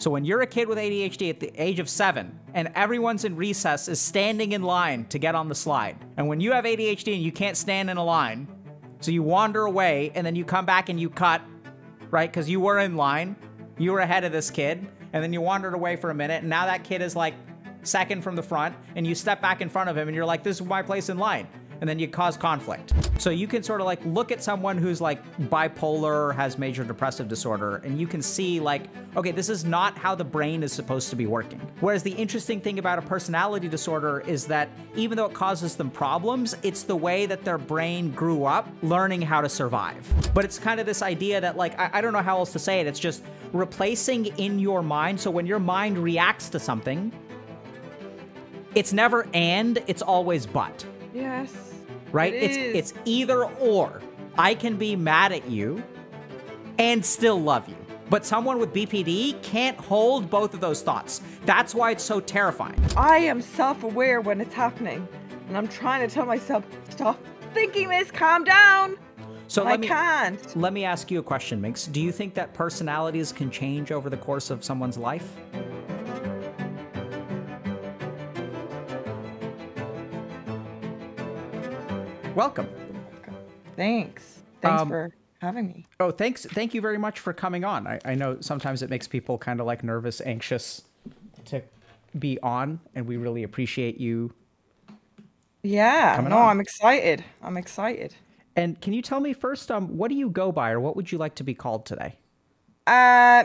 So when you're a kid with ADHD at the age of 7 and everyone's in recess is standing in line to get on the slide, and when you have ADHD and you can't stand in a line, so you wander away and then you come back and you cut, right? Because you were in line, you were ahead of this kid, and then you wandered away for a minute, and now that kid is like second from the front, and you step back in front of him and you're like, this is my place in line. And then you cause conflict. So you can sort of like look at someone who's like bipolar or has major depressive disorder, and you can see like, okay, this is not how the brain is supposed to be working. Whereas the interesting thing about a personality disorder is that even though it causes them problems, it's the way that their brain grew up learning how to survive. But it's kind of this idea that like, I don't know how else to say it. It's just replacing in your mind. So when your mind reacts to something, it's never and, it's always but. Yes. Right? It's either or. I can be mad at you and still love you. But someone with BPD can't hold both of those thoughts. That's why it's so terrifying. I am self-aware when it's happening. And I'm trying to tell myself, stop thinking this, calm down. So let me ask you a question, Minx. Do you think that personalities can change over the course of someone's life? Welcome. Thanks. Thanks for having me. Oh, thanks. Thank you very much for coming on. I know sometimes it makes people kind of like nervous, anxious to be on, and we really appreciate you. Yeah, no, I'm excited. I'm excited. And can you tell me first, what do you go by, or what would you like to be called today?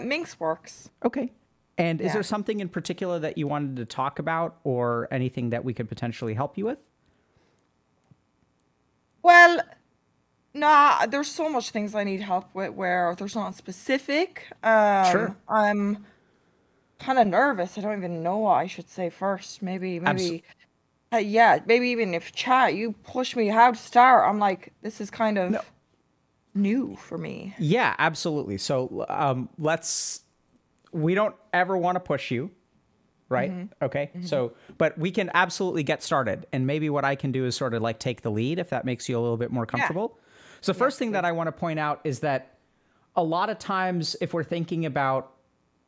Minx works. Okay. And is there something in particular that you wanted to talk about, or anything that we could potentially help you with? Well, nah, there's so much things I need help with where there's not specific. Sure. I'm kind of nervous. I don't even know what I should say first. Maybe even if chat, you push me how to start. I'm like, this is kind of new for me. Yeah, absolutely. So we don't ever want to push you. Right? Mm-hmm. Okay. Mm-hmm. So, but we can absolutely get started. And maybe what I can do is sort of like take the lead if that makes you a little bit more comfortable. Yeah. So first thing that I want to point out is that a lot of times if we're thinking about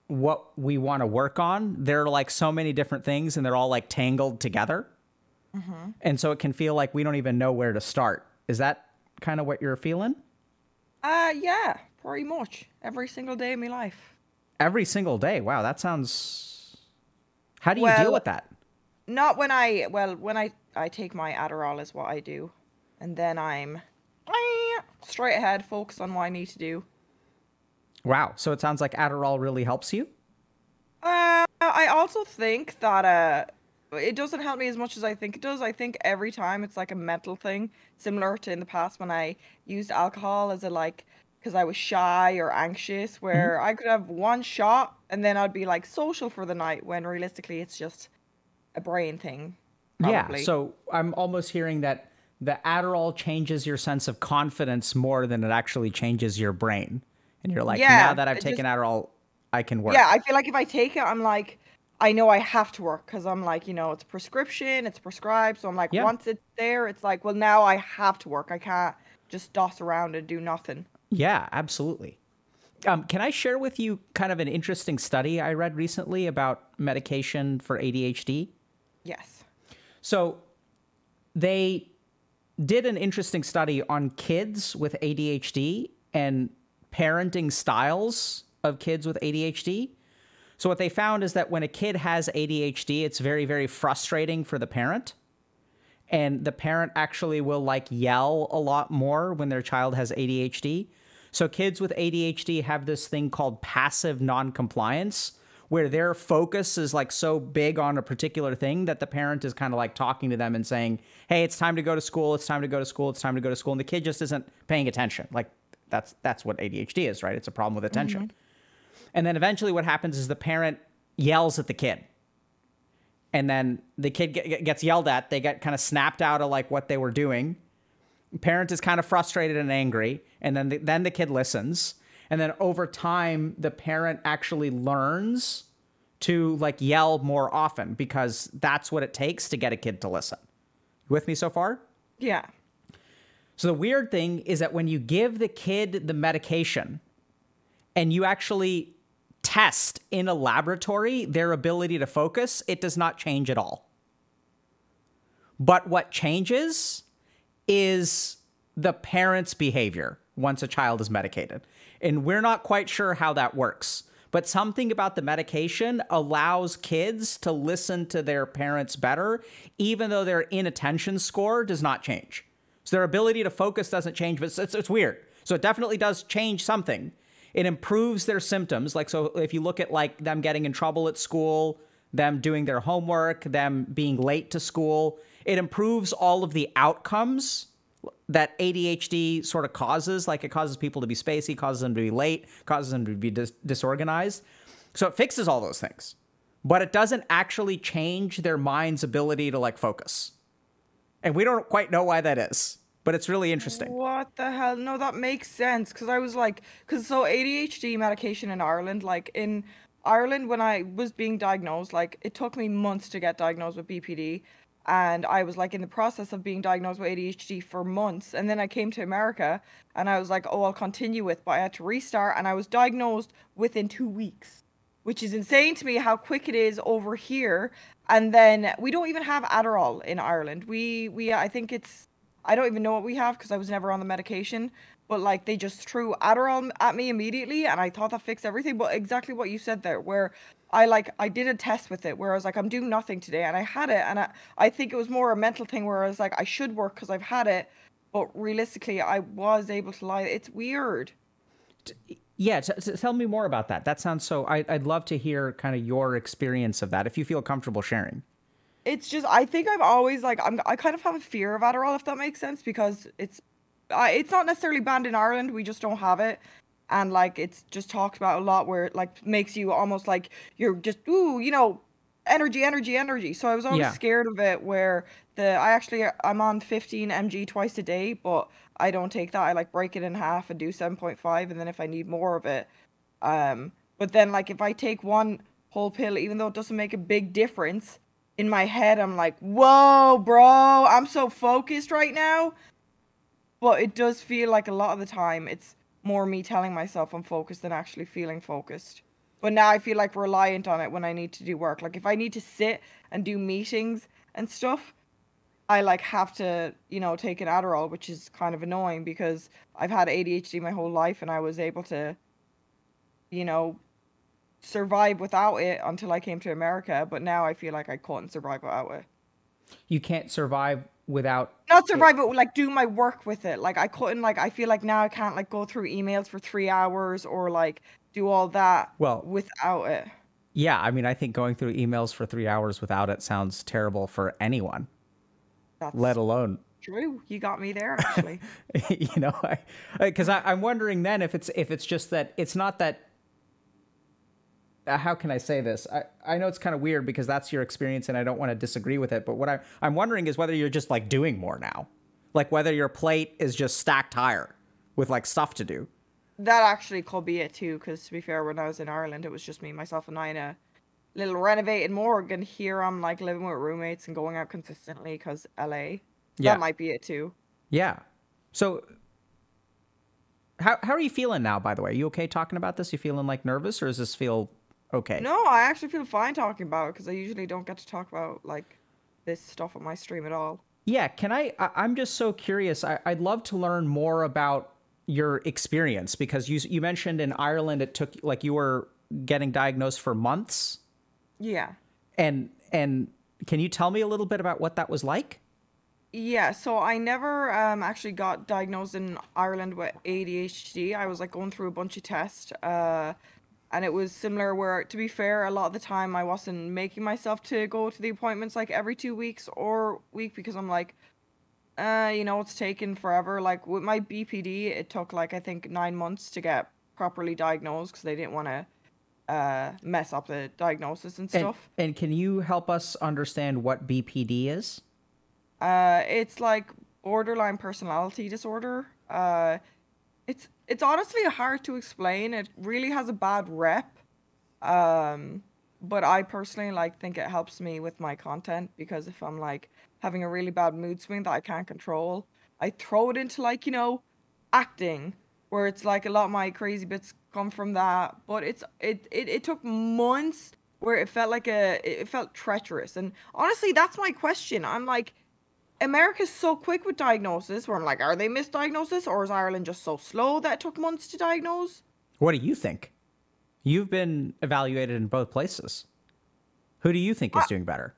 what we want to work on, there are like so many different things and they're all like tangled together. Mm-hmm. And so it can feel like we don't even know where to start. Is that kind of what you're feeling? Yeah, pretty much. Every single day of my life. Every single day. Wow. That sounds... How do you deal with that? Not when I take my Adderall is what I do. And then I'm straight ahead, focused on what I need to do. Wow. So it sounds like Adderall really helps you? I also think that it doesn't help me as much as I think it does. I think every time it's like a mental thing, similar to in the past when I used alcohol as a like... because I was shy or anxious, where I could have one shot and then I'd be like social for the night when realistically it's just a brain thing. Probably. Yeah, so I'm almost hearing that the Adderall changes your sense of confidence more than it actually changes your brain. And you're like, now that I've taken Adderall, I can work. Yeah, I feel like if I take it, I'm like, I know I have to work because I'm like, you know, it's prescription, it's prescribed. So I'm like, once it's there, it's like, well, now I have to work. I can't just doss around and do nothing. Yeah, absolutely. Can I share with you kind of an interesting study I read recently about medication for ADHD? Yes. So they did an interesting study on kids with ADHD and parenting styles of kids with ADHD. So what they found is that when a kid has ADHD, it's very, very frustrating for the parent. And the parent actually will like yell a lot more when their child has ADHD. So kids with ADHD have this thing called passive noncompliance, where their focus is like so big on a particular thing that the parent is kind of like talking to them and saying, hey, it's time to go to school. It's time to go to school. It's time to go to school. And the kid just isn't paying attention. Like that's what ADHD is, right? It's a problem with attention. Mm-hmm. And then eventually what happens is the parent yells at the kid. And then the kid gets yelled at. They get kind of snapped out of like what they were doing. Parent is kind of frustrated and angry. And then the kid listens. And then over time, the parent actually learns to like yell more often because that's what it takes to get a kid to listen. You with me so far? Yeah. So the weird thing is that when you give the kid the medication and you actually test in a laboratory their ability to focus, it does not change at all. But what changes is the parent's behavior once a child is medicated. And we're not quite sure how that works. But something about the medication allows kids to listen to their parents better, even though their inattention score does not change. So their ability to focus doesn't change, but it's weird. So it definitely does change something. It improves their symptoms. Like, so if you look at like them getting in trouble at school, them doing their homework, them being late to school, it improves all of the outcomes that ADHD sort of causes. Like, it causes people to be spacey, causes them to be late, causes them to be disorganized. So it fixes all those things, but it doesn't actually change their mind's ability to like focus. And we don't quite know why that is, but it's really interesting. What the hell? No, that makes sense. Cause I was like, cause so ADHD medication in Ireland, like in Ireland, when I was being diagnosed, like it took me months to get diagnosed with BPD. And I was like in the process of being diagnosed with ADHD for months. And then I came to America and I was like, oh, I'll continue with, but I had to restart. And I was diagnosed within 2 weeks, which is insane to me how quick it is over here. And then we don't even have Adderall in Ireland. We I think it's, I don't even know what we have because I was never on the medication, but like they just threw Adderall at me immediately. And I thought that fixed everything, but exactly what you said there, where I did a test with it where I was like, I'm doing nothing today. And I had it. And I think it was more a mental thing where I was like, I should work because I've had it. But realistically, I was able to lie. It's weird. Yeah. Tell me more about that. That sounds so, I'd love to hear kind of your experience of that if you feel comfortable sharing. It's just, I think I've always like, I kind of have a fear of Adderall, if that makes sense, because it's not necessarily banned in Ireland. We just don't have it. And like, it's just talked about a lot where it like makes you almost like you're just, ooh, you know, energy, energy, energy. So I was always scared of it where I'm on 15 mg twice a day, but I don't take that. I like break it in half and do 7.5. And then if I need more of it, but then like, if I take one whole pill, even though it doesn't make a big difference in my head, I'm like, whoa, bro, I'm so focused right now. But it does feel like a lot of the time it's more me telling myself I'm focused than actually feeling focused. But now I feel like reliant on it when I need to do work. Like if I need to sit and do meetings and stuff, I like have to, you know, take an Adderall, which is kind of annoying because I've had ADHD my whole life and I was able to, you know, survive without it until I came to America. But now I feel like I couldn't survive without it. You can't survive without but like do my work with it. Like I couldn't, like I feel like now I can't like go through emails for 3 hours or like do all that without it. Yeah, I mean, I think going through emails for 3 hours without it sounds terrible for anyone. That's let alone true. You got me there actually. You know, because I'm wondering then if it's just that it's not that. How can I say this? I know it's kind of weird because that's your experience and I don't want to disagree with it. But what I'm wondering is whether you're just like doing more now, like whether your plate is just stacked higher with like stuff to do. That actually could be it too. Because to be fair, when I was in Ireland, it was just me, myself and I in a little renovated morgue. And here I'm like living with roommates and going out consistently because LA. Yeah. That might be it too. Yeah. So how are you feeling now, by the way? Are you okay talking about this? You feeling like nervous or does this feel... Okay. No, I actually feel fine talking about it because I usually don't get to talk about like this stuff on my stream at all. Yeah. Can I'm just so curious. I'd love to learn more about your experience because you mentioned in Ireland, it took like you were getting diagnosed for months. Yeah. And can you tell me a little bit about what that was like? Yeah. So I never actually got diagnosed in Ireland with ADHD. I was like going through a bunch of tests, and it was similar where, to be fair, a lot of the time I wasn't making myself to go to the appointments like every 2 weeks or week because I'm like, you know, it's taken forever. Like with my BPD, it took like, I think 9 months to get properly diagnosed because they didn't want to mess up the diagnosis and stuff. And can you help us understand what BPD is? It's like borderline personality disorder. It's honestly hard to explain. It really has a bad rep. But I personally like think it helps me with my content because if I'm like having a really bad mood swing that I can't control, I throw it into like, you know, acting where it's like a lot of my crazy bits come from that. But it took months where it felt like it felt treacherous. And honestly, that's my question. I'm like, America's so quick with diagnosis, where I'm like, are they misdiagnosis, or is Ireland just so slow that it took months to diagnose? What do you think? You've been evaluated in both places. Who do you think is doing better?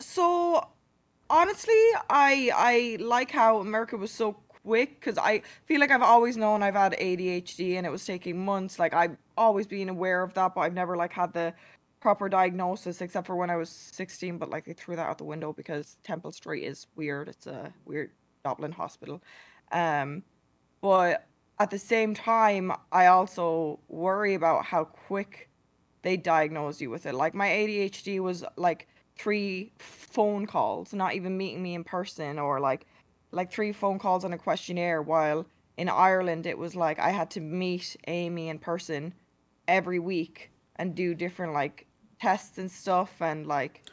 So honestly, I like how America was so quick, because I feel like I've always known I've had ADHD and it was taking months. Like, I've always been aware of that, but I've never like had the proper diagnosis except for when I was 16, but like they threw that out the window because Temple Street is weird. It's a weird Dublin hospital. But at the same time, I also worry about how quick they diagnose you with it. Like, my ADHD was like 3 phone calls, not even meeting me in person, or like 3 phone calls on a questionnaire, while in Ireland it was like I had to meet Amy in person every week and do different like tests and stuff, and like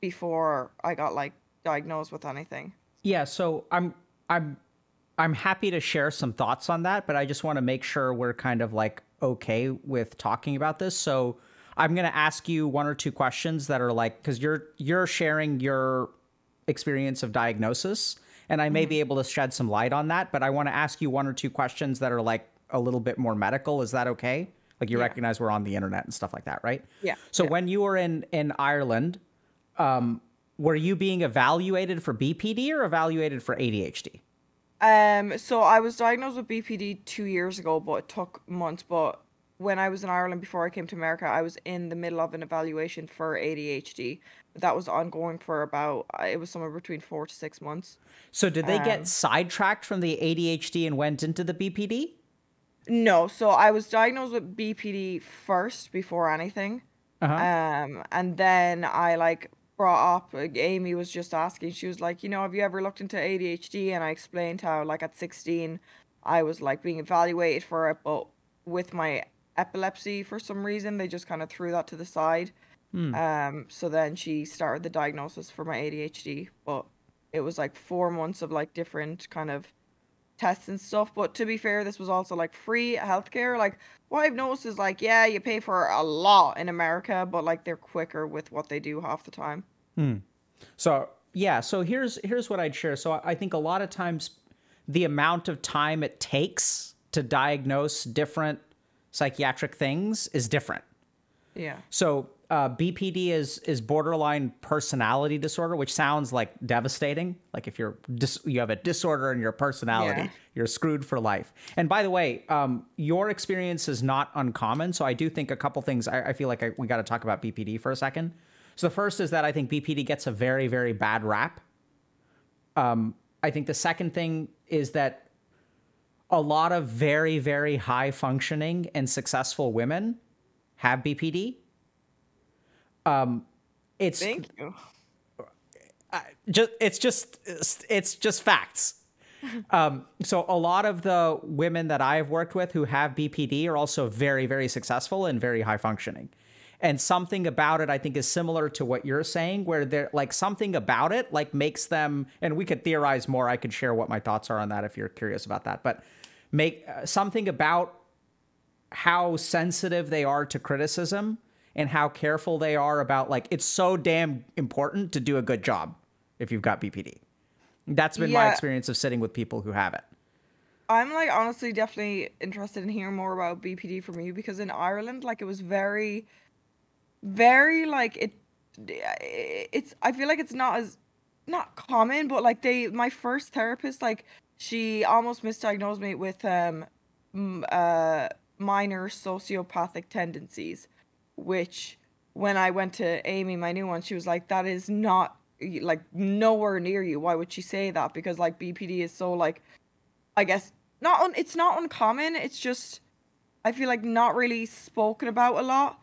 before I got like diagnosed with anything. Yeah, so I'm happy to share some thoughts on that, but I just want to make sure we're kind of like okay with talking about this. So I'm going to ask you 1 or 2 questions that are like, because you're sharing your experience of diagnosis, and I may be able to shed some light on that, but I want to ask you 1 or 2 questions that are like a little bit more medical. Is that okay? Like, you recognize we're on the internet and stuff like that, right? Yeah. So when you were in Ireland, were you being evaluated for BPD or evaluated for ADHD? So I was diagnosed with BPD 2 years ago, but it took months. But when I was in Ireland before I came to America, I was in the middle of an evaluation for ADHD. That was ongoing for about, it was somewhere between 4 to 6 months. So did they get sidetracked from the ADHD and went into the BPD? No. So I was diagnosed with BPD first before anything. And then I like brought up, Amy was just asking, she was like, you know, have you ever looked into ADHD? And I explained how like at 16, I was like being evaluated for it, but with my epilepsy, for some reason, they just kind of threw that to the side. So then she started the diagnosis for my ADHD, but it was like 4 months of like different kind of tests and stuff. But to be fair, this was also like free healthcare. Like, what I've noticed is like, yeah, you pay for a lot in America, but like they're quicker with what they do half the time. So yeah, so here's what I'd share. So I think a lot of times the amount of time it takes to diagnose different psychiatric things is different. Yeah. So BPD is borderline personality disorder, which sounds like devastating. Like, if you have a disorder in your personality, you're screwed for life. And by the way, your experience is not uncommon. So I do think a couple things, I feel like we got to talk about BPD for a second. So the first is that I think BPD gets a very, very bad rap. I think the second thing is that a lot of very, very high functioning and successful women have BPD. It's Thank you. It's just facts. So a lot of the women that I've worked with who have BPD are also very, very successful and very high functioning. And something about it, I think, is similar to what you're saying, where they're like, something about it, like, makes them, and we could theorize more. I could share what my thoughts are on that if you're curious about that, but make something about how sensitive they are to criticism and how careful they are about, like, it's so damn important to do a good job if you've got BPD. That's been my experience of sitting with people who have it. I'm, like, honestly definitely interested in hearing more about BPD from you, because in Ireland, like, it was very, very, like, it's, I feel like it's not common, but, like, my first therapist, like, she almost misdiagnosed me with minor sociopathic tendencies, which when I went to Amy, my new one, she was like, that is not, like, nowhere near you. Why would she say that? Because, like, BPD is so, like, I guess, it's not uncommon. It's just, I feel like, not really spoken about a lot.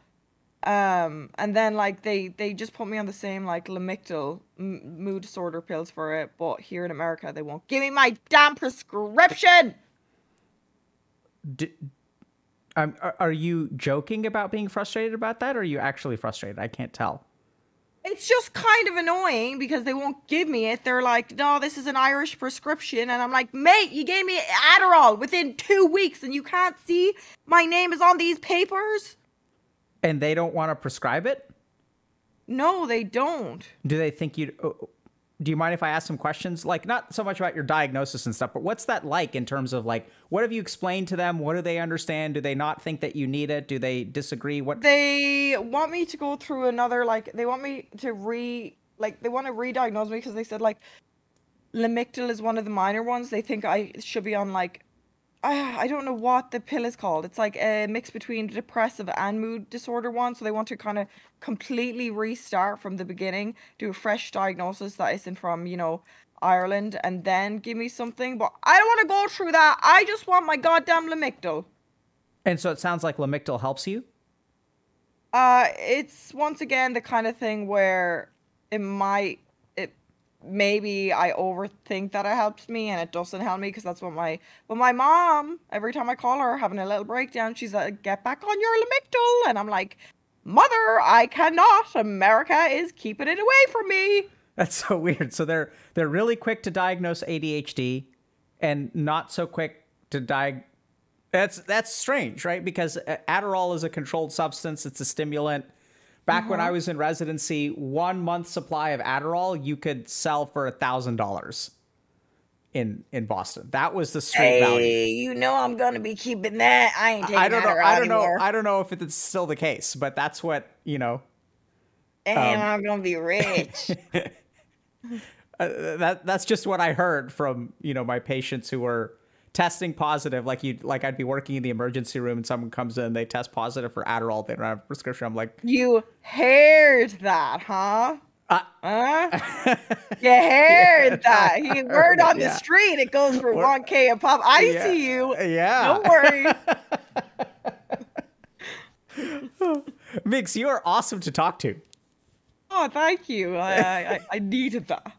And then, like, they just put me on the same, like, Lamictal mood disorder pills for it. But here in America, they won't give me my damn prescription. Are you joking about being frustrated about that, or are you actually frustrated? I can't tell. It's just kind of annoying because they won't give me it. They're like, no, this is an Irish prescription. And I'm like, mate, you gave me Adderall within 2 weeks and you can't see my name is on these papers? And they don't want to prescribe it? No, they don't. Do they think you... Do you mind if I ask some questions? Like, not so much about your diagnosis and stuff, but what's that like in terms of, like, what have you explained to them? What do they understand? Do they not think that you need it? Do they disagree? What? They want me to go through another, like, they want me to they want to re-diagnose me because they said, like, Lamictal is one of the minor ones. They think I should be on, like, I don't know what the pill is called. It's like a mix between depressive and mood disorder one. So they want to kind of completely restart from the beginning, do a fresh diagnosis that isn't from, you know, Ireland, and then give me something. But I don't want to go through that. I just want my goddamn Lamictal. And so it sounds like Lamictal helps you? It's once again the kind of thing where it might... Maybe I overthink that it helps me and it doesn't help me, because that's what my mom, every time I call her having a little breakdown, she's like, get back on your Lamictal. And I'm like, mother, I cannot. America is keeping it away from me. That's so weird. So they're really quick to diagnose ADHD and not so quick to diagnose. That's strange, right? Because Adderall is a controlled substance. It's a stimulant. Back when I was in residency, 1 month supply of Adderall, you could sell for $1,000 in Boston. That was the street value. You know I'm going to be keeping that. I ain't taking Adderall anymore. I don't know if it's still the case, but that's what, you know. And I'm going to be rich. That's just what I heard from, you know, my patients who were testing positive. Like I'd be working in the emergency room and someone comes in, they test positive for Adderall, they don't have a prescription. I'm like, you heard that, huh? You heard that. You heard on the street it goes for $1K a pop. I see you. Yeah. Don't worry. Minx, you are awesome to talk to. Oh, thank you. I needed that.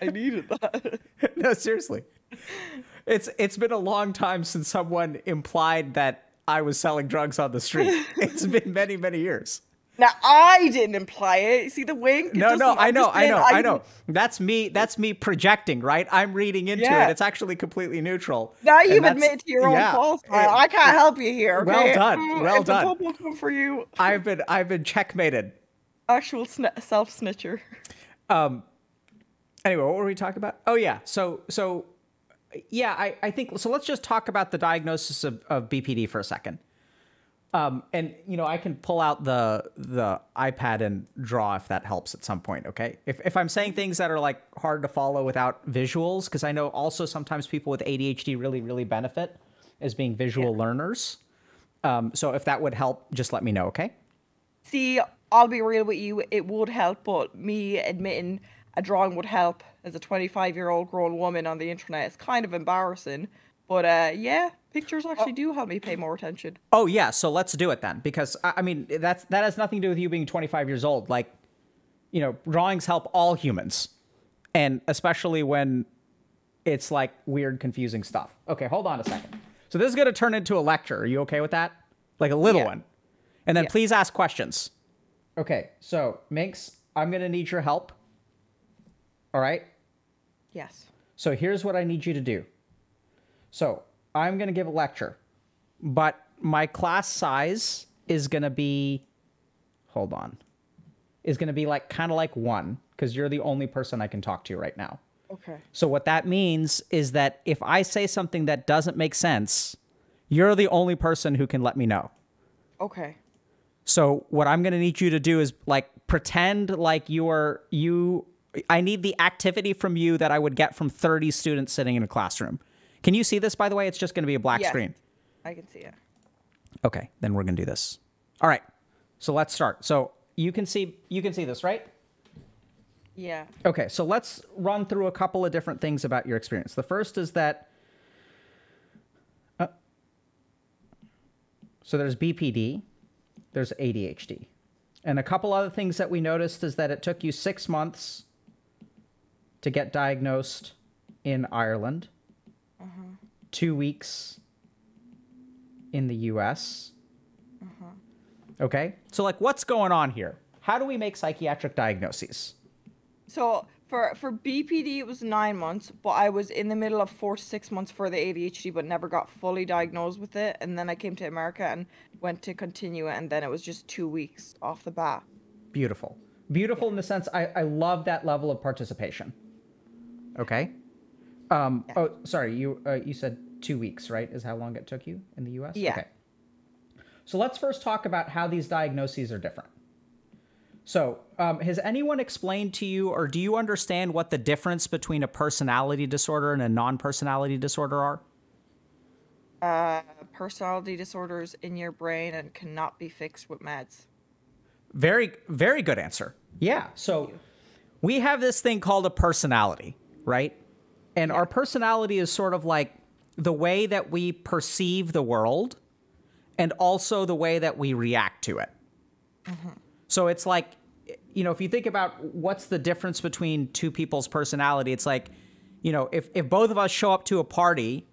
I needed that. No, seriously. It's been a long time since someone implied that I was selling drugs on the street. It's been many, many years. Now, I didn't imply it. You see the wink? No, I know. That's me projecting, right? I'm reading into it. It's actually completely neutral. Now you've admitted to your own fault. I can't help you here. Okay? Well done. Well done. It's a double come for you. I've been checkmated. Actual self-snitcher. Anyway, what were we talking about? Oh yeah. So. Yeah, I think so. Let's just talk about the diagnosis of BPD for a second. And, you know, I can pull out the iPad and draw if that helps at some point. OK, if I'm saying things that are like hard to follow without visuals, because I know also sometimes people with ADHD really, really benefit as being visual learners. So if that would help, just let me know. OK, see, I'll be real with you. It would help. But me admitting a drawing would help as a 25-year-old grown woman on the internet. It's kind of embarrassing, but yeah, pictures actually do help me pay more attention. Oh yeah, so let's do it then, because I mean that has nothing to do with you being 25 years old. Like, you know, drawings help all humans, and especially when it's like weird, confusing stuff. Okay, hold on a second. So this is gonna turn into a lecture. Are you okay with that? Like a little one, and then please ask questions. Okay, so Minx, I'm gonna need your help. All right. Yes. So here's what I need you to do. So I'm going to give a lecture, but my class size is going to be, hold on, is going to be like kind of like one, because you're the only person I can talk to right now. Okay. So what that means is that if I say something that doesn't make sense, you're the only person who can let me know. Okay. So what I'm going to need you to do is like pretend like I need the activity from you that I would get from 30 students sitting in a classroom. Can you see this, by the way? It's just going to be a black screen. I can see it. Okay, then we're going to do this. All right, so let's start. So you can see this, right? Yeah. Okay, so let's run through a couple of different things about your experience. The first is that, so there's BPD, there's ADHD. And a couple other things that we noticed is that it took you 6 months to get diagnosed in Ireland, 2 weeks in the US. Okay, so like what's going on here? How do we make psychiatric diagnoses? So for BPD, it was 9 months, but I was in the middle of 4 to 6 months for the ADHD, but never got fully diagnosed with it. And then I came to America and went to continue it. And then it was just 2 weeks off the bat. Beautiful. Beautiful in the sense, I love that level of participation. Okay. Oh, sorry. You said 2 weeks, right? Is how long it took you in the US? Yeah. Okay. So let's first talk about how these diagnoses are different. So has anyone explained to you, or do you understand what the difference between a personality disorder and a non-personality disorder are? Personality disorders in your brain and cannot be fixed with meds. Very, very good answer. Yeah. So we have this thing called a personality, right? And our personality is sort of like the way that we perceive the world and also the way that we react to it. Mm-hmm. So it's like, you know, if you think about what's the difference between two people's personality, it's like, you know, if both of us show up to a party,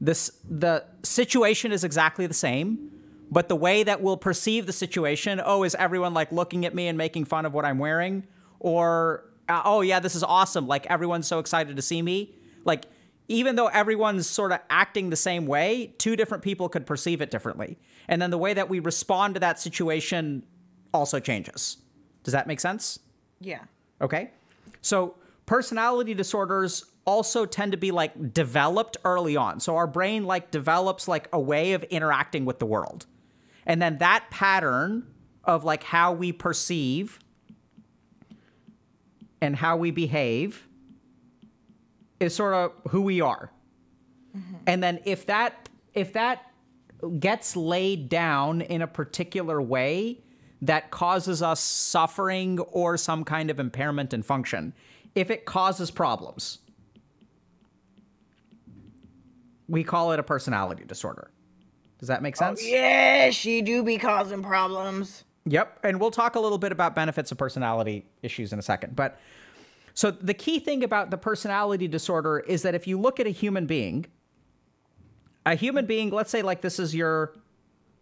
the situation is exactly the same, but the way that we'll perceive the situation, oh, is everyone like looking at me and making fun of what I'm wearing? Or, oh yeah, this is awesome. Like everyone's so excited to see me. Like, even though everyone's sort of acting the same way, two different people could perceive it differently. And then the way that we respond to that situation also changes. Does that make sense? Yeah. Okay. So personality disorders also tend to be like developed early on. So our brain like develops like a way of interacting with the world. And then that pattern of like how we perceive and how we behave is sort of who we are. Mm-hmm. And then if that gets laid down in a particular way that causes us suffering or some kind of impairment in function, if it causes problems, we call it a personality disorder. Does that make sense? Oh, yeah, she do be causing problems. Yep. And we'll talk a little bit about benefits of personality issues in a second. But so the key thing about the personality disorder is that if you look at a human being, let's say like this is your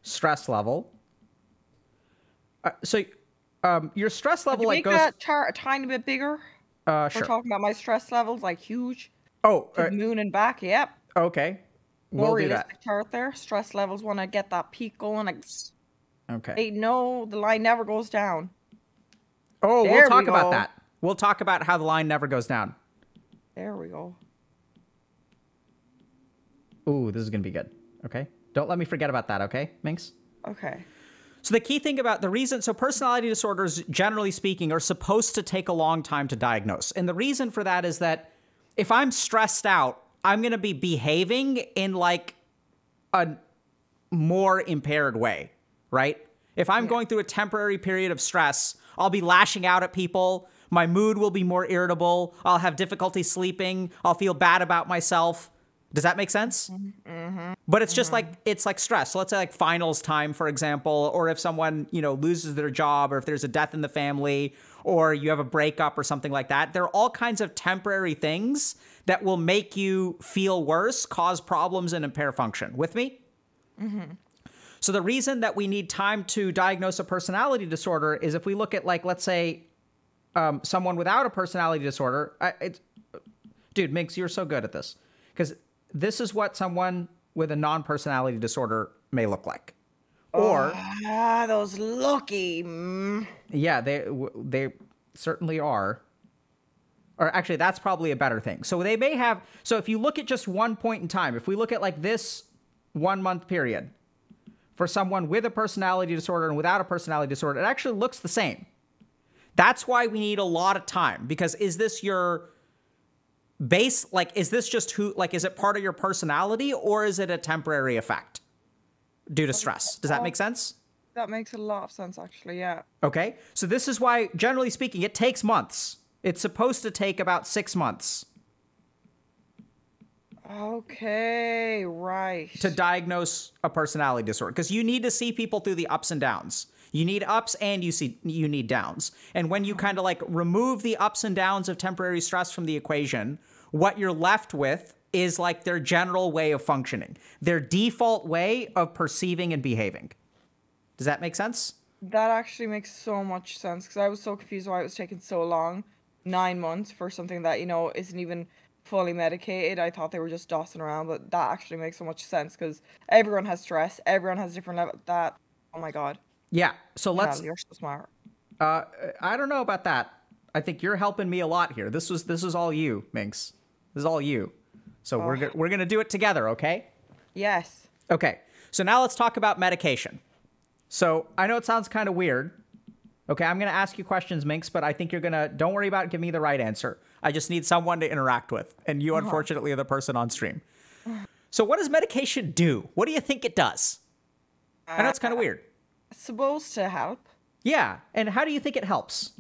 stress level. Your stress level like goes... Could you make that chart a tiny bit bigger? Sure. We're talking about my stress levels, like huge. Oh. To the moon and back, yep. Okay. We'll do that. More realistic chart there. Stress levels when I get that peak going. Like, okay. They know the line never goes down. Oh, there we'll talk about that. We'll talk about how the line never goes down. There we go. Ooh, this is going to be good. Okay. Don't let me forget about that, okay, Minx? Okay. So the key thing about the reason, so personality disorders, generally speaking, are supposed to take a long time to diagnose. And the reason for that is that if I'm stressed out, I'm going to be behaving in like a more impaired way, right? If I'm going through a temporary period of stress, I'll be lashing out at people. My mood will be more irritable. I'll have difficulty sleeping. I'll feel bad about myself. Does that make sense? Mm-hmm. But it's just like, it's like stress. So let's say like finals time, for example, or if someone, you know, loses their job, or if there's a death in the family, or you have a breakup or something like that. There are all kinds of temporary things that will make you feel worse, cause problems, and impair function. With me? Mm-hmm. So the reason that we need time to diagnose a personality disorder is if we look at like, let's say, someone without a personality disorder. Dude, Minx, you're so good at this. Because this is what someone with a non-personality disorder may look like. Or... Oh, those lucky. Yeah, they certainly are. Or actually, that's probably a better thing. So they may have... So if you look at just one point in time, if we look at like this 1 month period for someone with a personality disorder and without a personality disorder, it actually looks the same. That's why we need a lot of time, because is this your base? Like, is this just who, like, is it part of your personality, or is it a temporary effect due to stress? Does that make sense? That makes a lot of sense, actually. Yeah. Okay. So this is why, generally speaking, it takes months. It's supposed to take about 6 months. Okay. Right. To diagnose a personality disorder, because you need to see people through the ups and downs. You need ups and you need downs. And when you kind of like remove the ups and downs of temporary stress from the equation, what you're left with is like their general way of functioning, their default way of perceiving and behaving. Does that make sense? That actually makes so much sense, because I was so confused why it was taking so long. 9 months for something that, you know, isn't even fully medicated. I thought they were just dossing around, but that actually makes so much sense, because everyone has stress. Everyone has different level. That, oh my God. Yeah, so let's... Yeah, you're so smart. I don't know about that. I think you're helping me a lot here. This is all you, Minx. This is all you. So we're going to do it together, okay? Yes. Okay, so now let's talk about medication. So I know it sounds kind of weird. Okay, I'm going to ask you questions, Minx, but I think you're going to... Don't worry about giving me the right answer. I just need someone to interact with. And you, unfortunately, are the person on stream. So what does medication do? What do you think it does? I know it's kind of weird. It's supposed to help. Yeah, and how do you think it helps?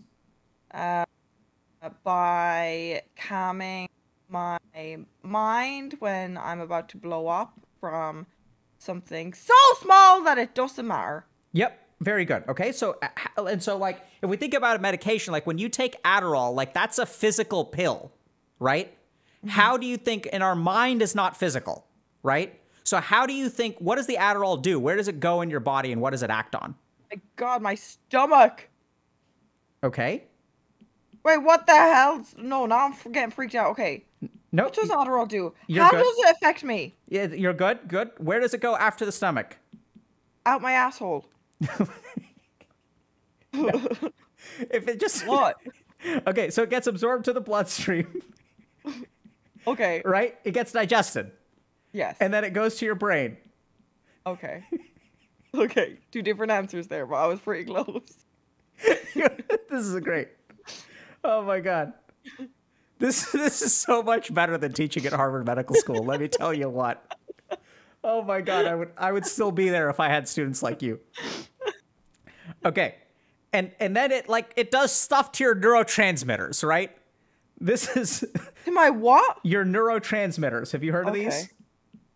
By calming my mind when I'm about to blow up from something so small that it doesn't matter. Yep. Very good. Okay. So, and so like, if we think about a medication, like when you take Adderall, like that's a physical pill, right? Mm-hmm. How do you think, and our mind is not physical, right? So how do you think, what does the Adderall do? Where does it go in your body and what does it act on? My God, my stomach. Okay. Wait, what the hell? No, now I'm getting freaked out. Okay. No. What does Adderall do? How good. Does it affect me? Yeah, you're good. Good. Where does it go after the stomach? Out my asshole. No. If it just what? Okay, so it gets absorbed to the bloodstream. Okay. Right? It gets digested. Yes. And then it goes to your brain. Okay. Okay. Two different answers there, but I was pretty close. This is great. Oh my God. This is so much better than teaching at Harvard Medical School. Let me tell you what. Oh my God, I would still be there if I had students like you. Okay. And then it like it does stuff to your neurotransmitters, right? This is my what? Your neurotransmitters. Have you heard of these?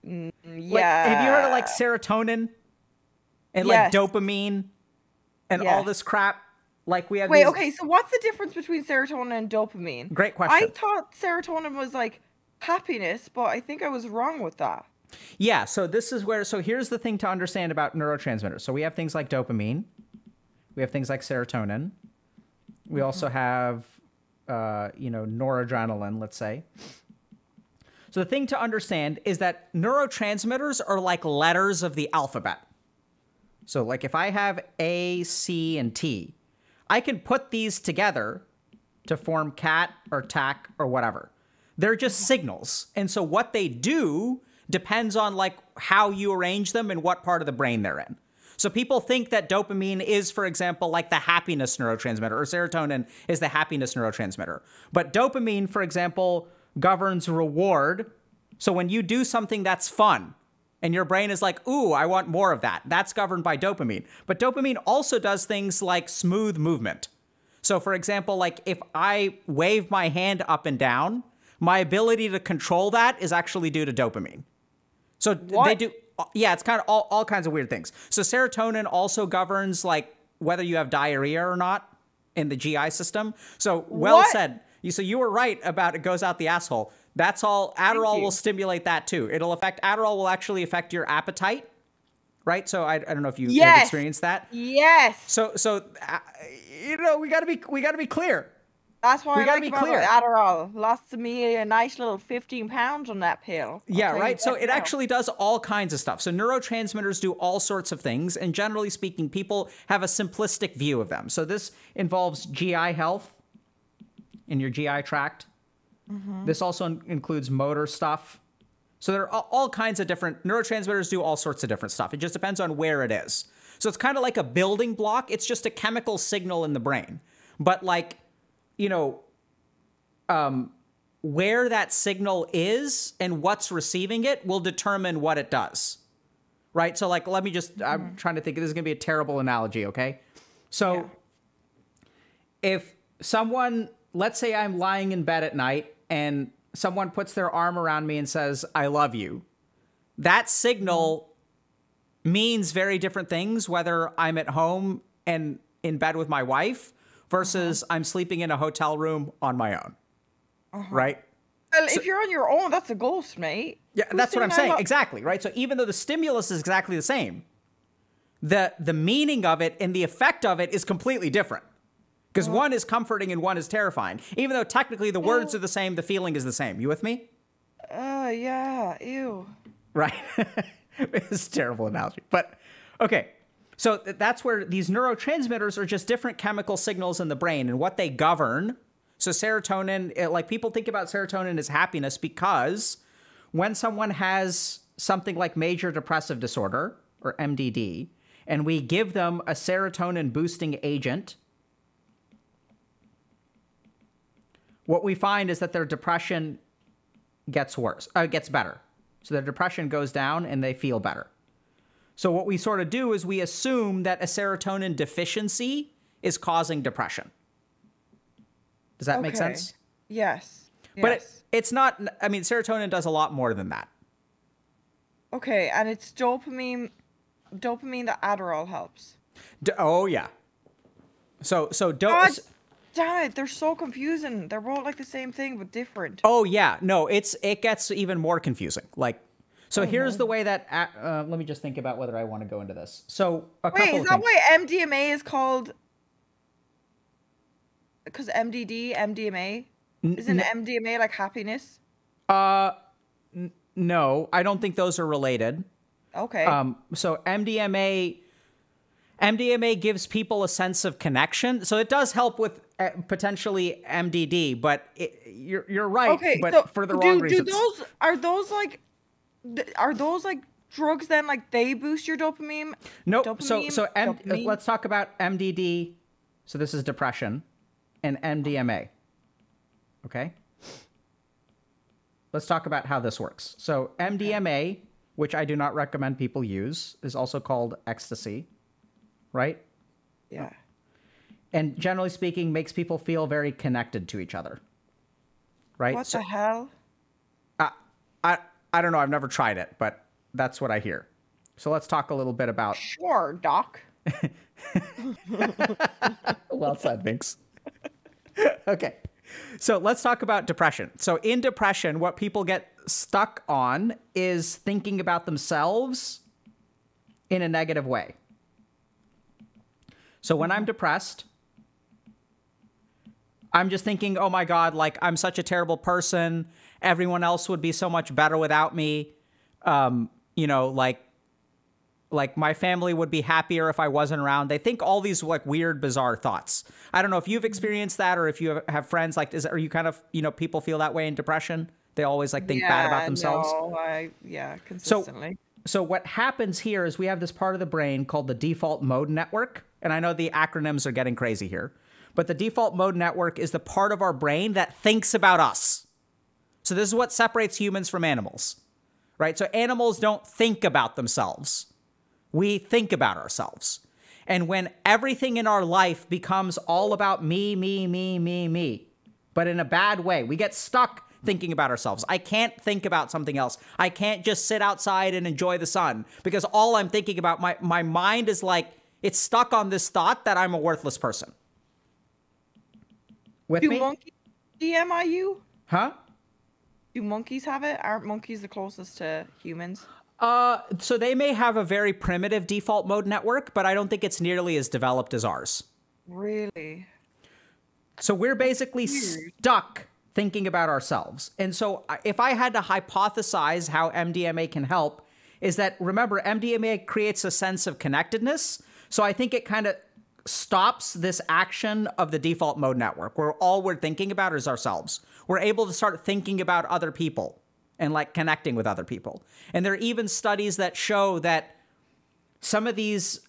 Yeah. Like, have you heard of like serotonin and like dopamine and all this crap? Like we have Wait, okay, so what's the difference between serotonin and dopamine? Great question. I thought serotonin was like happiness, but I think I was wrong with that. Yeah, so this is where, so here's the thing to understand about neurotransmitters. So we have things like dopamine. We have things like serotonin. We also have, you know, noradrenaline, let's say. So the thing to understand is that neurotransmitters are like letters of the alphabet. So like if I have A, C, and T, I can put these together to form cat or tac or whatever. They're just signals. And so what they do depends on like how you arrange them and what part of the brain they're in. So people think that dopamine is, for example, like the happiness neurotransmitter, or serotonin is the happiness neurotransmitter. But dopamine, for example, governs reward. So when you do something that's fun and your brain is like, ooh, I want more of that, that's governed by dopamine. But dopamine also does things like smooth movement. So for example, like if I wave my hand up and down, my ability to control that is actually due to dopamine. So what? They do, yeah, it's kind of all kinds of weird things. So serotonin also governs like whether you have diarrhea or not in the GI system. So well what? Said. So you were right about it goes out the asshole. That's all. Adderall will stimulate that too. It'll affect, Adderall will actually affect your appetite, right? So I don't know if you have experienced that. Yes. So you know, we gotta be clear. That's why we gotta be clear. Adderall lost me a nice little 15 pounds on that pill. Yeah, right. So it actually does all kinds of stuff. So neurotransmitters do all sorts of things, and generally speaking, people have a simplistic view of them. So this involves GI health in your GI tract. Mm-hmm. This also includes motor stuff. So there are all kinds of different neurotransmitters do all sorts of different stuff. It just depends on where it is. So it's kind of like a building block. It's just a chemical signal in the brain, but like, you know, where that signal is and what's receiving it will determine what it does, right? So like, let me just, I'm trying to think, this is going to be a terrible analogy, okay? So if someone, let's say I'm lying in bed at night and someone puts their arm around me and says, I love you, that signal means very different things, whether I'm at home and in bed with my wife versus I'm sleeping in a hotel room on my own, right? Well, so, if you're on your own, that's a ghost, mate. Yeah, that's what I'm saying, exactly, right? So even though the stimulus is exactly the same, the meaning of it and the effect of it is completely different. Because one is comforting and one is terrifying. Even though technically the words are the same, the feeling is the same. You with me? Yeah, ew. Right. It's a terrible analogy. But, okay. So that's where these neurotransmitters are just different chemical signals in the brain and what they govern. So serotonin, like people think about serotonin as happiness because when someone has something like major depressive disorder or MDD, and we give them a serotonin boosting agent, what we find is that their depression gets worse, gets better. So their depression goes down and they feel better. So what we sort of do is we assume that a serotonin deficiency is causing depression. Does that make sense? Yes. But it's not, I mean, serotonin does a lot more than that. Okay, and it's dopamine, that Adderall helps. Oh, yeah. So dopamine. Damn it, they're so confusing. They're both like the same thing, but different. Oh, yeah. No, it gets even more confusing. Like, so here's the way that, let me just think about whether I want to go into this. So wait, is that why MDMA is called, because MDD, MDMA? Isn't MDMA like happiness? No, I don't think those are related. Okay. So MDMA gives people a sense of connection. So it does help with potentially MDD, but you're right. Okay, but so for the wrong reasons. Are those like drugs then? Like they boost your dopamine? No. Nope. So let's talk about MDD. So this is depression and MDMA. Okay. Let's talk about how this works. So MDMA, which I do not recommend people use, is also called ecstasy. Right? Yeah. And generally speaking, makes people feel very connected to each other. Right? What the hell? I don't know. I've never tried it, but that's what I hear. So let's talk a little bit about... Sure, Doc. Well said, Minx. Okay. So let's talk about depression. So in depression, what people get stuck on is thinking about themselves in a negative way. So when I'm depressed, I'm just thinking, oh my God, like I'm such a terrible person. Everyone else would be so much better without me. You know, like my family would be happier if I wasn't around. They think all these like weird, bizarre thoughts. I don't know if you've experienced that or if you have friends like, are you kind of, you know, people feel that way in depression? They always like think bad about themselves. No, yeah, consistently. So what happens here is we have this part of the brain called the default mode network. And I know the acronyms are getting crazy here, but the default mode network is the part of our brain that thinks about us. So this is what separates humans from animals, right? So animals don't think about themselves. We think about ourselves. And when everything in our life becomes all about me, me, me, me, me, but in a bad way, we get stuck thinking about ourselves. I can't think about something else. I can't just sit outside and enjoy the sun because all I'm thinking about, my mind is like, it's stuck on this thought that I'm a worthless person. With me? Do monkeys DMIU? Huh? Do monkeys have it? Aren't monkeys the closest to humans? So they may have a very primitive default mode network, but I don't think it's nearly as developed as ours. Really? So we're basically stuck thinking about ourselves. And so if I had to hypothesize how MDMA can help, is that, remember, MDMA creates a sense of connectedness. So I think it kind of stops this action of the default mode network where all we're thinking about is ourselves. We're able to start thinking about other people and like connecting with other people. And there are even studies that show that some of these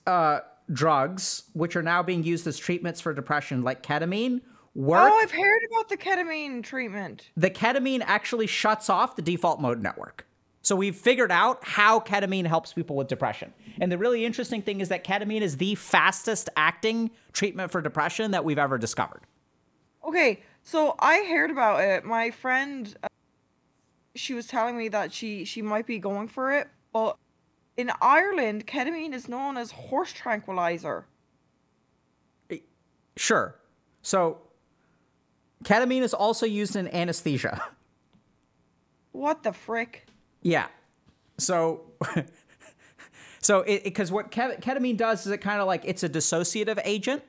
drugs, which are now being used as treatments for depression, like ketamine, work. Oh, I've heard about the ketamine treatment. The ketamine actually shuts off the default mode network. So we've figured out how ketamine helps people with depression. And the really interesting thing is that ketamine is the fastest acting treatment for depression that we've ever discovered. Okay, so I heard about it. My friend, she was telling me that she might be going for it. But in Ireland, ketamine is known as horse tranquilizer. Sure. So ketamine is also used in anesthesia. What the frick? Yeah. So So because what ketamine does is it kind of like, it's a dissociative agent.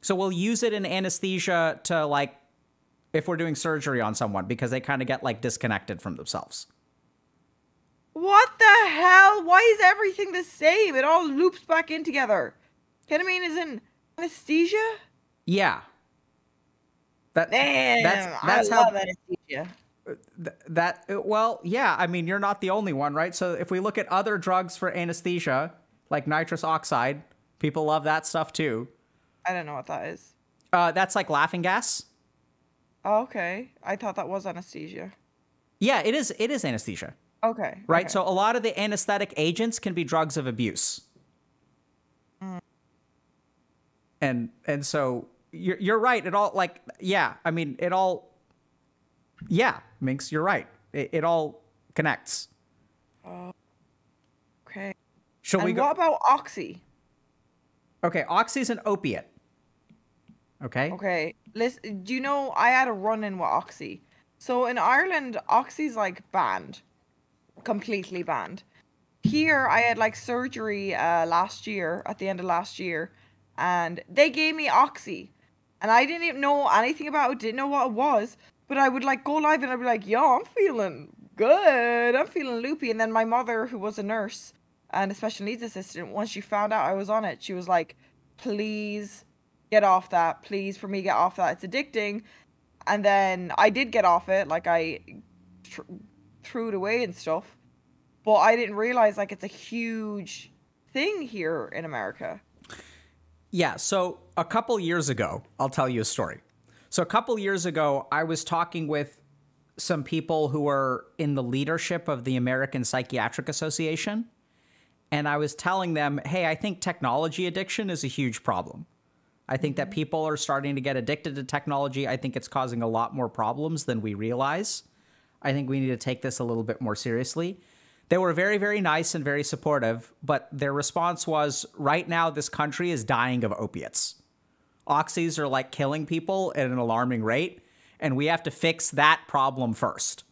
So we'll use it in anesthesia to like, if we're doing surgery on someone, because they kind of get like disconnected from themselves. What the hell? Why is everything the same? It all loops back in together. Ketamine is in anesthesia? Yeah. Damn, that's how, I love anesthesia. Well, yeah, I mean, you're not the only one, right? So if we look at other drugs for anesthesia, like nitrous oxide, people love that stuff too. I don't know what that is. That's like laughing gas. Oh, okay. I thought that was anesthesia. Yeah, it is. It is anesthesia. Okay. Right. Okay. So a lot of the anesthetic agents can be drugs of abuse. Mm. And so you're right. It all like, yeah, I mean, it all. Yeah, Minx, you're right. It all connects. Oh, okay. Shall we go? What about Oxy? Okay, Oxy's an opiate. Okay. Okay. Listen, do you know I had a run-in with Oxy? So in Ireland, Oxy's like banned, completely banned. Here, I had like surgery last year, at the end of last year, and they gave me Oxy, and I didn't even know anything about it. Didn't know what it was. But I would like go live and I'd be like, yo, I'm feeling good. I'm feeling loopy. And then my mother, who was a nurse and a special needs assistant, once she found out I was on it, she was like, please get off that. Please, for me, get off that. It's addicting. And then I did get off it. Like I threw it away and stuff. But I didn't realize like it's a huge thing here in America. Yeah. So a couple years ago, I'll tell you a story. So a couple years ago, I was talking with some people who were in the leadership of the American Psychiatric Association, and I was telling them, hey, I think technology addiction is a huge problem. I think that people are starting to get addicted to technology. I think it's causing a lot more problems than we realize. I think we need to take this a little bit more seriously. They were very, very nice and very supportive, but their response was, right now, this country is dying of opiates. Oxys are like killing people at an alarming rate, and we have to fix that problem first.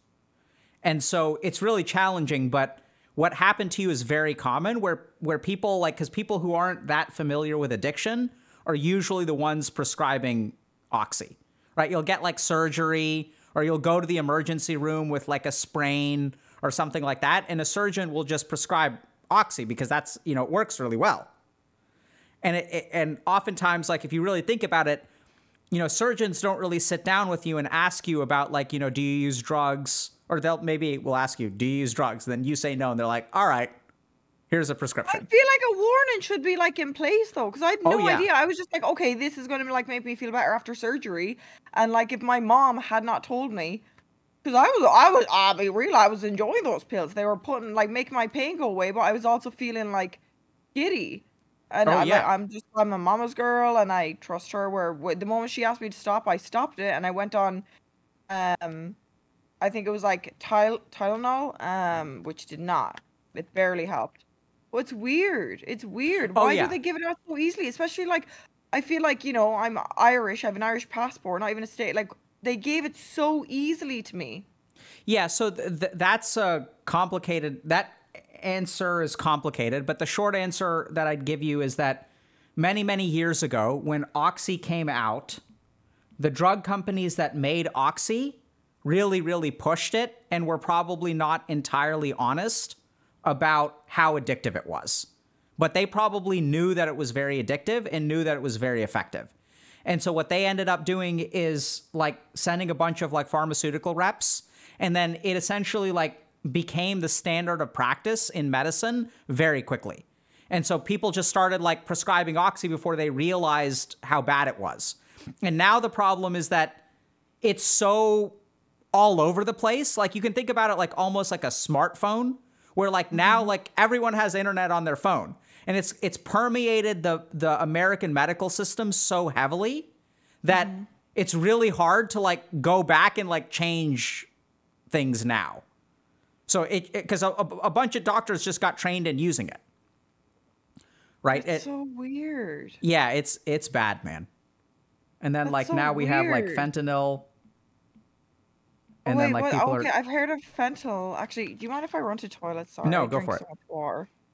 And so it's really challenging, but what happened to you is very common where people like, because people who aren't that familiar with addiction are usually the ones prescribing Oxy, right? You'll get like surgery, or you'll go to the emergency room with like a sprain or something like that, and a surgeon will just prescribe Oxy because that's, you know, it works really well. And oftentimes, like, if you really think about it, you know, surgeons don't really sit down with you and ask you about, like, you know, do you use drugs? Or they'll maybe will ask you, do you use drugs? And then you say no. And they're like, all right, here's a prescription. I feel like a warning should be, like, in place, though, because I had no idea. I was just like, okay, this is going to, like, make me feel better after surgery. And, like, if my mom had not told me, because I'll be real, I was enjoying those pills. They were putting, like, make my pain go away. But I was also feeling, like, giddy. And I'm a mama's girl, and I trust her. Where the moment she asked me to stop, I stopped it, and I went on, I think it was like Tylenol, which did not. It barely helped. Well, it's weird. It's weird. Why do they give it out so easily? Especially like, I feel like, you know, I'm Irish. I have an Irish passport, not even a state. Like they gave it so easily to me. Yeah. So that's a complicated answer is complicated, but the short answer that I'd give you is that many, many years ago when Oxy came out, the drug companies that made Oxy really, really pushed it and were probably not entirely honest about how addictive it was. But they probably knew that it was very addictive and knew that it was very effective. And so what they ended up doing is like sending a bunch of like pharmaceutical reps, and then it essentially like became the standard of practice in medicine very quickly. And so people just started like prescribing Oxy before they realized how bad it was. And now the problem is that it's so all over the place. Like you can think about it like almost like a smartphone, where like now like everyone has internet on their phone, and it's permeated the American medical system so heavily that it's really hard to like go back and like change things now. So because a bunch of doctors just got trained in using it, right? It's so weird. Yeah, it's bad, man. And then like now we have like fentanyl. And then like people are. Okay, I've heard of fentanyl. Actually, do you mind if I run to the toilet? Sorry. No, go for it.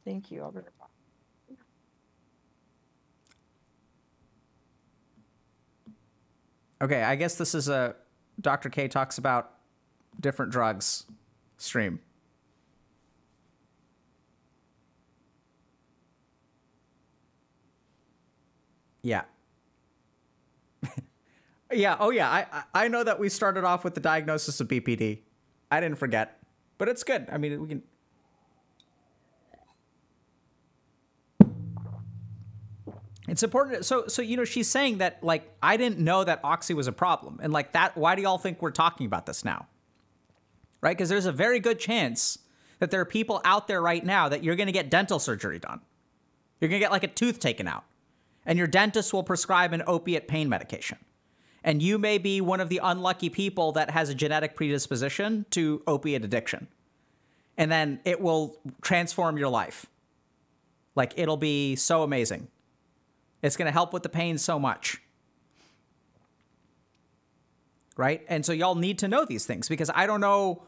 Thank you. I'll be right back. Okay, I guess this is a Dr. K talks about different drugs stream. Yeah. Yeah, oh yeah, I know that we started off with the diagnosis of BPD. I didn't forget, but it's good. I mean, we can... It's important. So, you know, she's saying that, like, I didn't know that Oxy was a problem. And, like, that, why do y'all think we're talking about this now? Right? Because there's a very good chance that there are people out there right now that you're going to get dental surgery done. You're going to get, like, a tooth taken out. And your dentist will prescribe an opiate pain medication. And you may be one of the unlucky people that has a genetic predisposition to opiate addiction. And then it will transform your life. Like, it'll be so amazing. It's going to help with the pain so much. Right? And so y'all need to know these things, because I don't know,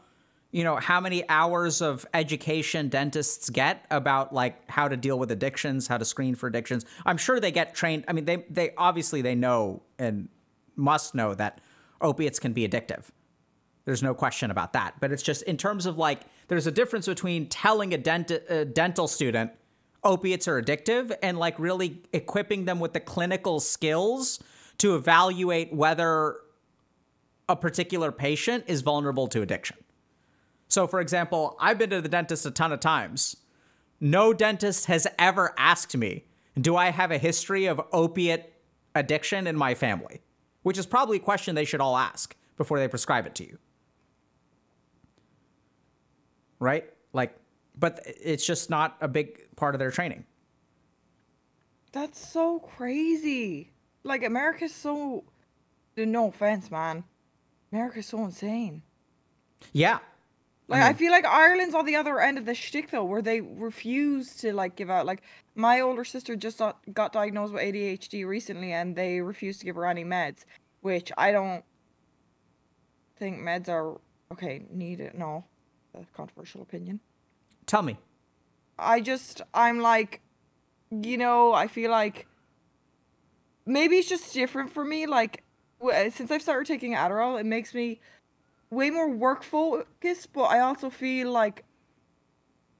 you know, how many hours of education dentists get about, like, how to deal with addictions, how to screen for addictions. I'm sure they get trained. I mean, they obviously they know and must know that opiates can be addictive. There's no question about that. But it's just in terms of, like, there's a difference between telling a dental student opiates are addictive and, like, really equipping them with the clinical skills to evaluate whether a particular patient is vulnerable to addiction. So, for example, I've been to the dentist a ton of times. No dentist has ever asked me, do I have a history of opiate addiction in my family? Which is probably a question they should all ask before they prescribe it to you. Right? Like, but it's just not a big part of their training. That's so crazy. Like, America's so... No offense, man. America's so insane. Yeah. Like, I feel like Ireland's on the other end of the shtick, though, where they refuse to, like, give out. Like, my older sister just got diagnosed with ADHD recently, and they refused to give her any meds, which I don't think meds are, okay, needed. No. A controversial opinion. Tell me. I'm like, you know, I feel like maybe it's just different for me. Like, since I've started taking Adderall, it makes me way more work focused, but I also feel like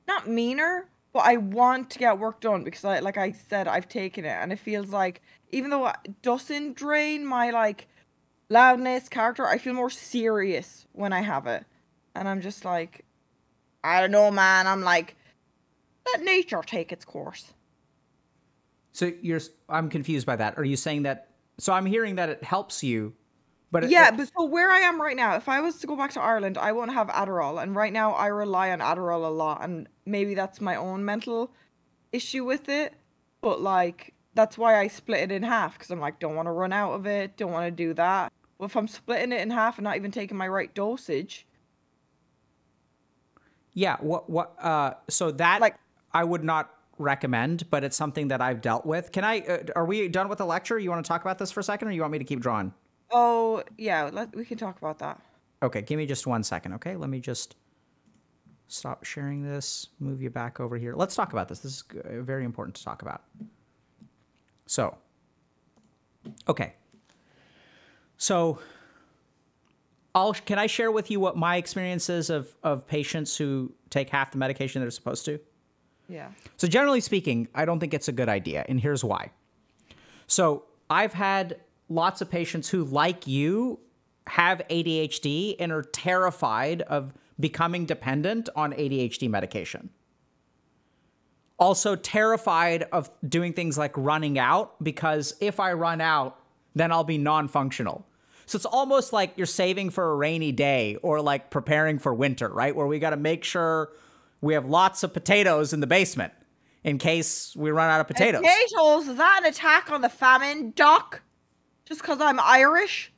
not meaner, but I want to get work done because I, like I said, I've taken it and it feels like, even though it doesn't drain my, like, loudness, character, I feel more serious when I have it. And I'm just like, I don't know, man. I'm like, let nature take its course. So I'm confused by that. Are you saying that, so I'm hearing that it helps you, but but so where I am right now, if I was to go back to Ireland, I won't have Adderall. And right now I rely on Adderall a lot. And maybe that's my own mental issue with it. But, like, that's why I split it in half. Because I'm like, don't want to run out of it. Don't want to do that. Well, if I'm splitting it in half and not even taking my right dosage. Yeah, so that, like, I would not recommend, but it's something that I've dealt with. Can I, are we done with the lecture? You want to talk about this for a second, or you want me to keep drawing? Oh, yeah, we can talk about that. Okay, give me just 1 second, okay? Let me just stop sharing this, move you back over here. Let's talk about this. This is very important to talk about. So, okay. So... Can I share with you what my experience is of patients who take half the medication they're supposed to? Yeah. So generally speaking, I don't think it's a good idea, and here's why. So I've had lots of patients who, like you, have ADHD and are terrified of becoming dependent on ADHD medication. Also terrified of doing things like running out, because if I run out, then I'll be non-functional. So it's almost like you're saving for a rainy day or, like, preparing for winter, right? Where we got to make sure we have lots of potatoes in the basement in case we run out of potatoes. Potatoes? Is that an attack on the famine, Doc? Just because I'm Irish?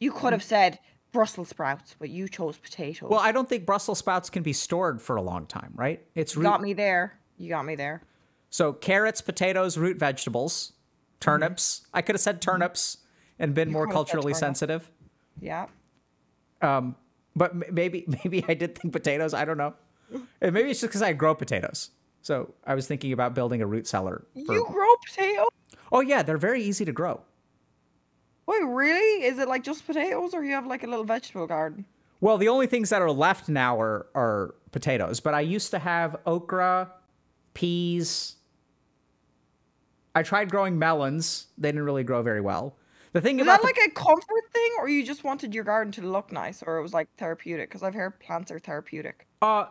You could have said Brussels sprouts, but you chose potatoes. Well, I don't think Brussels sprouts can be stored for a long time, right? It's root. You got me there. You got me there. So carrots, potatoes, root vegetables, turnips. I could have said turnips. And been more culturally sensitive. Yeah. But maybe I did think potatoes. I don't know. And maybe it's just because I grow potatoes. So I was thinking about building a root cellar. You grow potatoes? Oh, yeah. They're very easy to grow. Wait, really? Is it like just potatoes, or you have like a little vegetable garden? Well, the only things that are left now are potatoes. But I used to have okra, peas. I tried growing melons. They didn't really grow very well. The thing about that like a comfort thing, or you just wanted your garden to look nice, or it was like therapeutic? Because I've heard plants are therapeutic.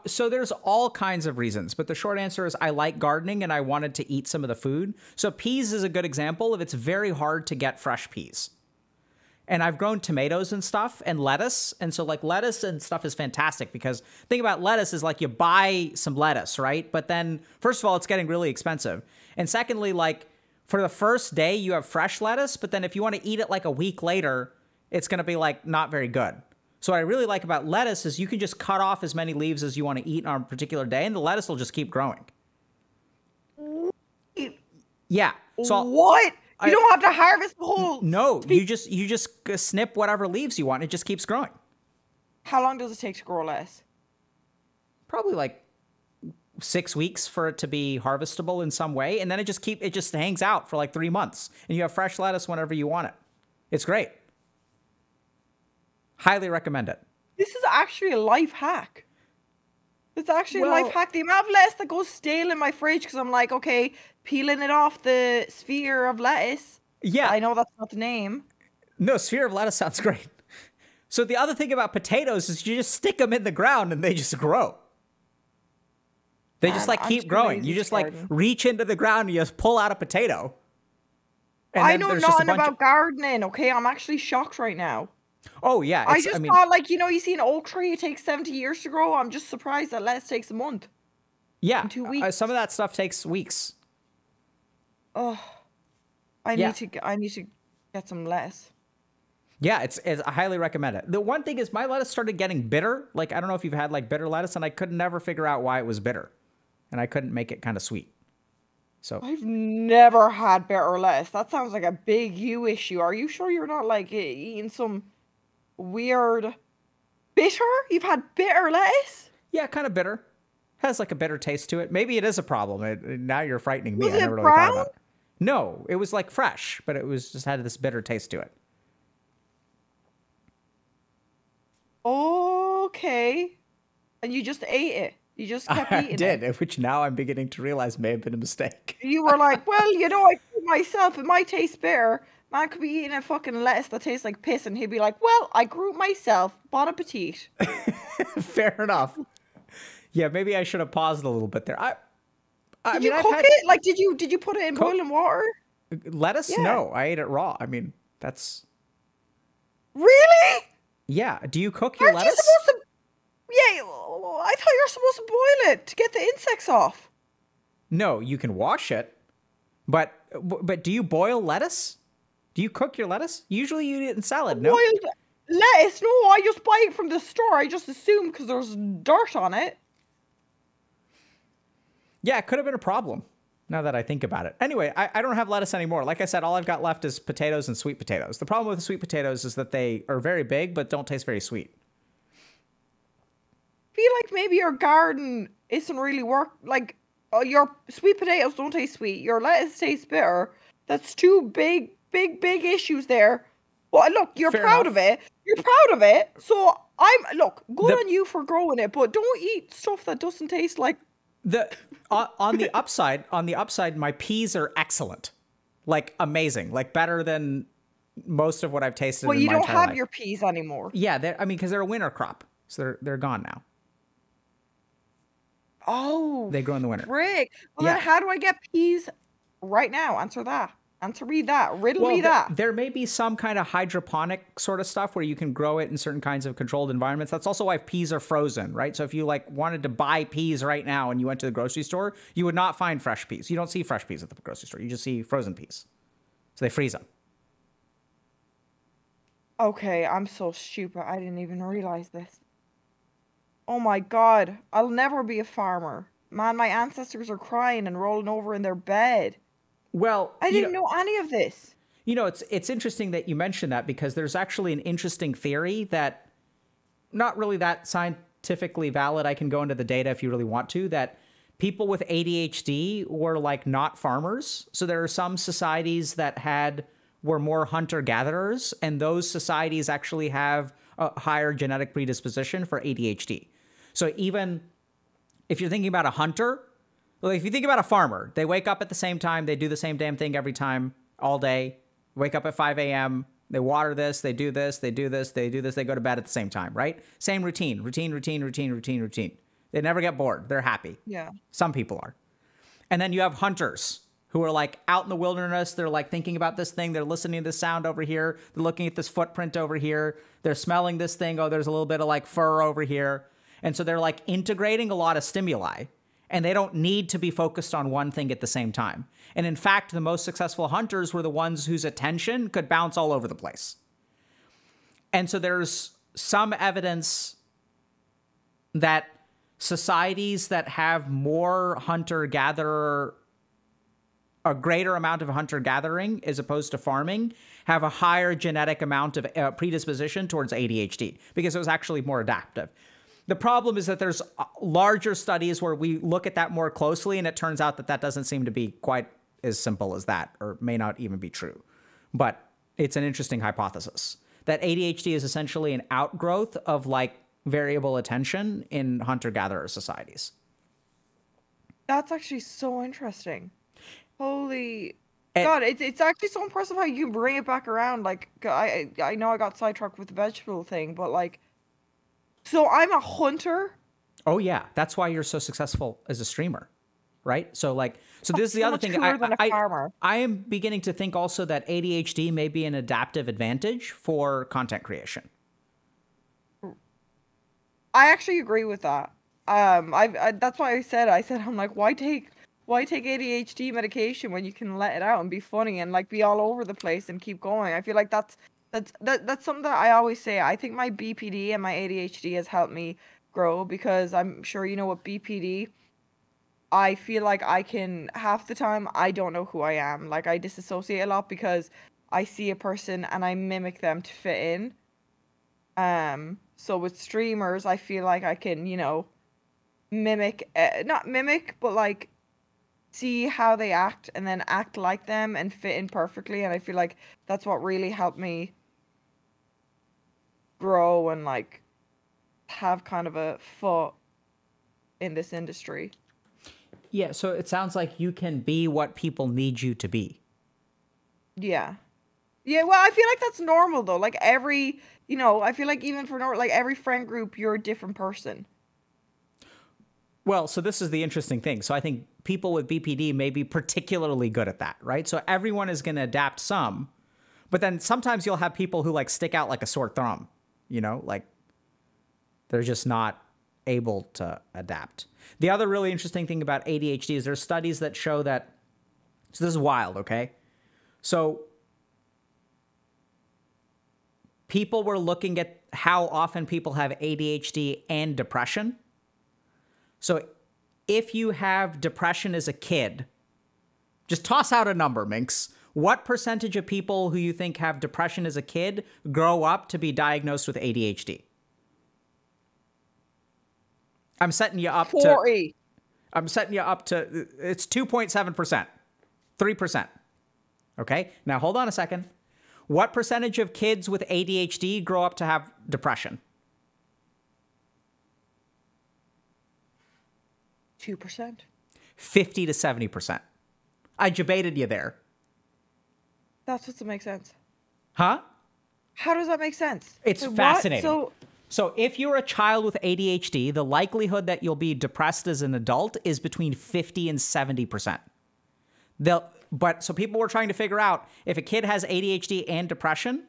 So there's all kinds of reasons, but the short answer is I like gardening and I wanted to eat some of the food. So peas is a good example of it's very hard to get fresh peas. And I've grown tomatoes and stuff and lettuce. And so like lettuce and stuff is fantastic, because the thing about lettuce is like you buy some lettuce, right? But then first of all, it's getting really expensive. And secondly, like for the first day you have fresh lettuce, but then if you want to eat it like a week later, it's going to be like not very good. So what I really like about lettuce is you can just cut off as many leaves as you want to eat on a particular day, and the lettuce will just keep growing. Yeah. So what? You don't have to harvest the whole. No, you just snip whatever leaves you want. It just keeps growing. How long does it take to grow lettuce? Probably like 6 weeks for it to be harvestable in some way, and then it just hangs out for like 3 months, and you have fresh lettuce whenever you want it. It's great. Highly recommend it. This is actually a life hack. It's actually a life hack. The amount of lettuce that goes stale in my fridge, because I'm like, okay, peeling it off the sphere of lettuce. Yeah. I know that's not the name. No, sphere of lettuce sounds great. So the other thing about potatoes is you just stick them in the ground and they just grow. They just like keep growing. You just like reach into the ground and you just pull out a potato. I know nothing about gardening, okay? I'm actually shocked right now. Oh, yeah. I just thought, like, you know, you see an oak tree, it takes 70 years to grow. I'm just surprised that lettuce takes a month. Yeah. 2 weeks. Some of that stuff takes weeks. Oh, I need to get some lettuce. Yeah, I highly recommend it. The one thing is my lettuce started getting bitter. Like, I don't know if you've had like bitter lettuce, and I could never figure out why it was bitter, and I couldn't make it kind of sweet. So I've never had bitter lettuce. That sounds like a big you issue. Are you sure you're not like eating some weird bitter? You've had bitter lettuce? Yeah, kind of bitter. Has like a bitter taste to it. Maybe it is a problem. Now you're frightening me. Was it brown? I never really thought about it. No, it was like fresh, but it was just had this bitter taste to it. Okay. And you just ate it. You just kept eating it. I did, which now I'm beginning to realize may have been a mistake. You were like, well, you know, I told myself it might taste bitter. Man could be eating a fucking lettuce that tastes like piss, and he'd be like, well, I grew it myself. Bon appetit. Fair enough. Yeah, maybe I should have paused a little bit there. Did you cook it? Like, did you put it in boiling water? Lettuce? Yeah. No, I ate it raw. I mean, that's... Really? Yeah. Do you cook your lettuce? Yeah, I thought you were supposed to boil it to get the insects off. No, you can wash it. But do you boil lettuce? Do you cook your lettuce? Usually you eat it in salad, no? Boiled lettuce? No, I just buy it from the store. I just assume because there's dirt on it. Yeah, it could have been a problem, now that I think about it. Anyway, I don't have lettuce anymore. Like I said, all I've got left is potatoes and sweet potatoes. The problem with the sweet potatoes is that they are very big, but don't taste very sweet. I feel like maybe your garden isn't really work. Like, your sweet potatoes don't taste sweet. Your lettuce tastes bitter. That's two big issues there. Well, look, you're proud of it. You're proud of it. So, look, good on you for growing it, but don't eat stuff that doesn't taste like... On the upside, my peas are excellent, like amazing, like better than most of what I've tasted. Well, you don't have your peas anymore. Yeah, I mean, because they're a winter crop, so they're gone now. Oh, they grow in the winter. Frick. Well, yeah. Then how do I get peas right now? Answer that. Answer me that. Riddle me that. There may be some kind of hydroponic sort of stuff where you can grow it in certain kinds of controlled environments. That's also why peas are frozen, right? So if you like wanted to buy peas right now and you went to the grocery store, you would not find fresh peas. You don't see fresh peas at the grocery store. You just see frozen peas. So they freeze them. Okay, I'm so stupid. I didn't even realize this. Oh my God. I'll never be a farmer. Man, my ancestors are crying and rolling over in their bed. Well, I didn't know any of this. You know, it's interesting that you mentioned that, because there's actually an interesting theory that not really that scientifically valid. I can go into the data if you really want to, that people with ADHD were like not farmers. So there are some societies that were more hunter-gatherers, and those societies actually have a higher genetic predisposition for ADHD. So even if you're thinking about a hunter, well, if you think about a farmer, they wake up at the same time, they do the same damn thing every time, all day, wake up at 5 a.m., they water this, they do this, they do this, they do this, they go to bed at the same time, right? Same routine, routine, routine, routine, routine, routine. They never get bored. They're happy. Yeah. Some people are. And then you have hunters who are like out in the wilderness. They're like thinking about this thing. They're listening to the sound over here. They're looking at this footprint over here. They're smelling this thing. Oh, there's a little bit of like fur over here. And so they're like integrating a lot of stimuli, and they don't need to be focused on one thing at the same time. And in fact, the most successful hunters were the ones whose attention could bounce all over the place. And so there's some evidence that societies that have more hunter-gatherer, a greater amount of hunter-gathering as opposed to farming, have a higher genetic amount of predisposition towards ADHD because it was actually more adaptive. The problem is that there's larger studies where we look at that more closely, and it turns out that that doesn't seem to be quite as simple as that, or may not even be true. But it's an interesting hypothesis that ADHD is essentially an outgrowth of like variable attention in hunter-gatherer societies. That's actually so interesting. Holy God, it's actually so impressive how you can bring it back around. Like, I know I got sidetracked with the vegetable thing, but like, so I'm a hunter? Oh yeah, that's why you're so successful as a streamer, right? So like, so this is the other thing. I am beginning to think also that ADHD may be an adaptive advantage for content creation. I actually agree with that. That's why I said, I'm like, why take ADHD medication when you can let it out and be funny and like be all over the place and keep going? I feel like that's something that I always say. I think my BPD and my ADHD has helped me grow, because I'm sure you know what BPD, I feel like I can, half the time, I don't know who I am. Like I disassociate a lot because I see a person and I mimic them to fit in. So with streamers, I feel like I can, you know, mimic, not mimic, but like see how they act and then act like them and fit in perfectly. And I feel like that's what really helped me grow and like have kind of a foot in this industry. Yeah. So it sounds like you can be what people need you to be. Yeah. Yeah, well, I feel like that's normal, though. Like, every, you know, I feel like even for, like, every friend group, you're a different person. Well, so this is the interesting thing. So I think people with BPD may be particularly good at that, right? So everyone is going to adapt some, but then sometimes you'll have people who, like, stick out like a sore thumb, you know? Like, they're just not able to adapt. The other really interesting thing about ADHD is there's studies that show that, so this is wild, okay? So people were looking at how often people have ADHD and depression. So if you have depression as a kid, just toss out a number, Minx. What percentage of people who you think have depression as a kid grow up to be diagnosed with ADHD? I'm setting you up 40. I'm setting you up to, it's 2.7%, 3%. Okay, now hold on a second. What percentage of kids with ADHD grow up to have depression? 2%. 50 to 70%. I debated you there. That's what makes sense. Huh? How does that make sense? It's fascinating. So if you're a child with ADHD, the likelihood that you'll be depressed as an adult is between 50 and 70%. But so people were trying to figure out if a kid has ADHD and depression,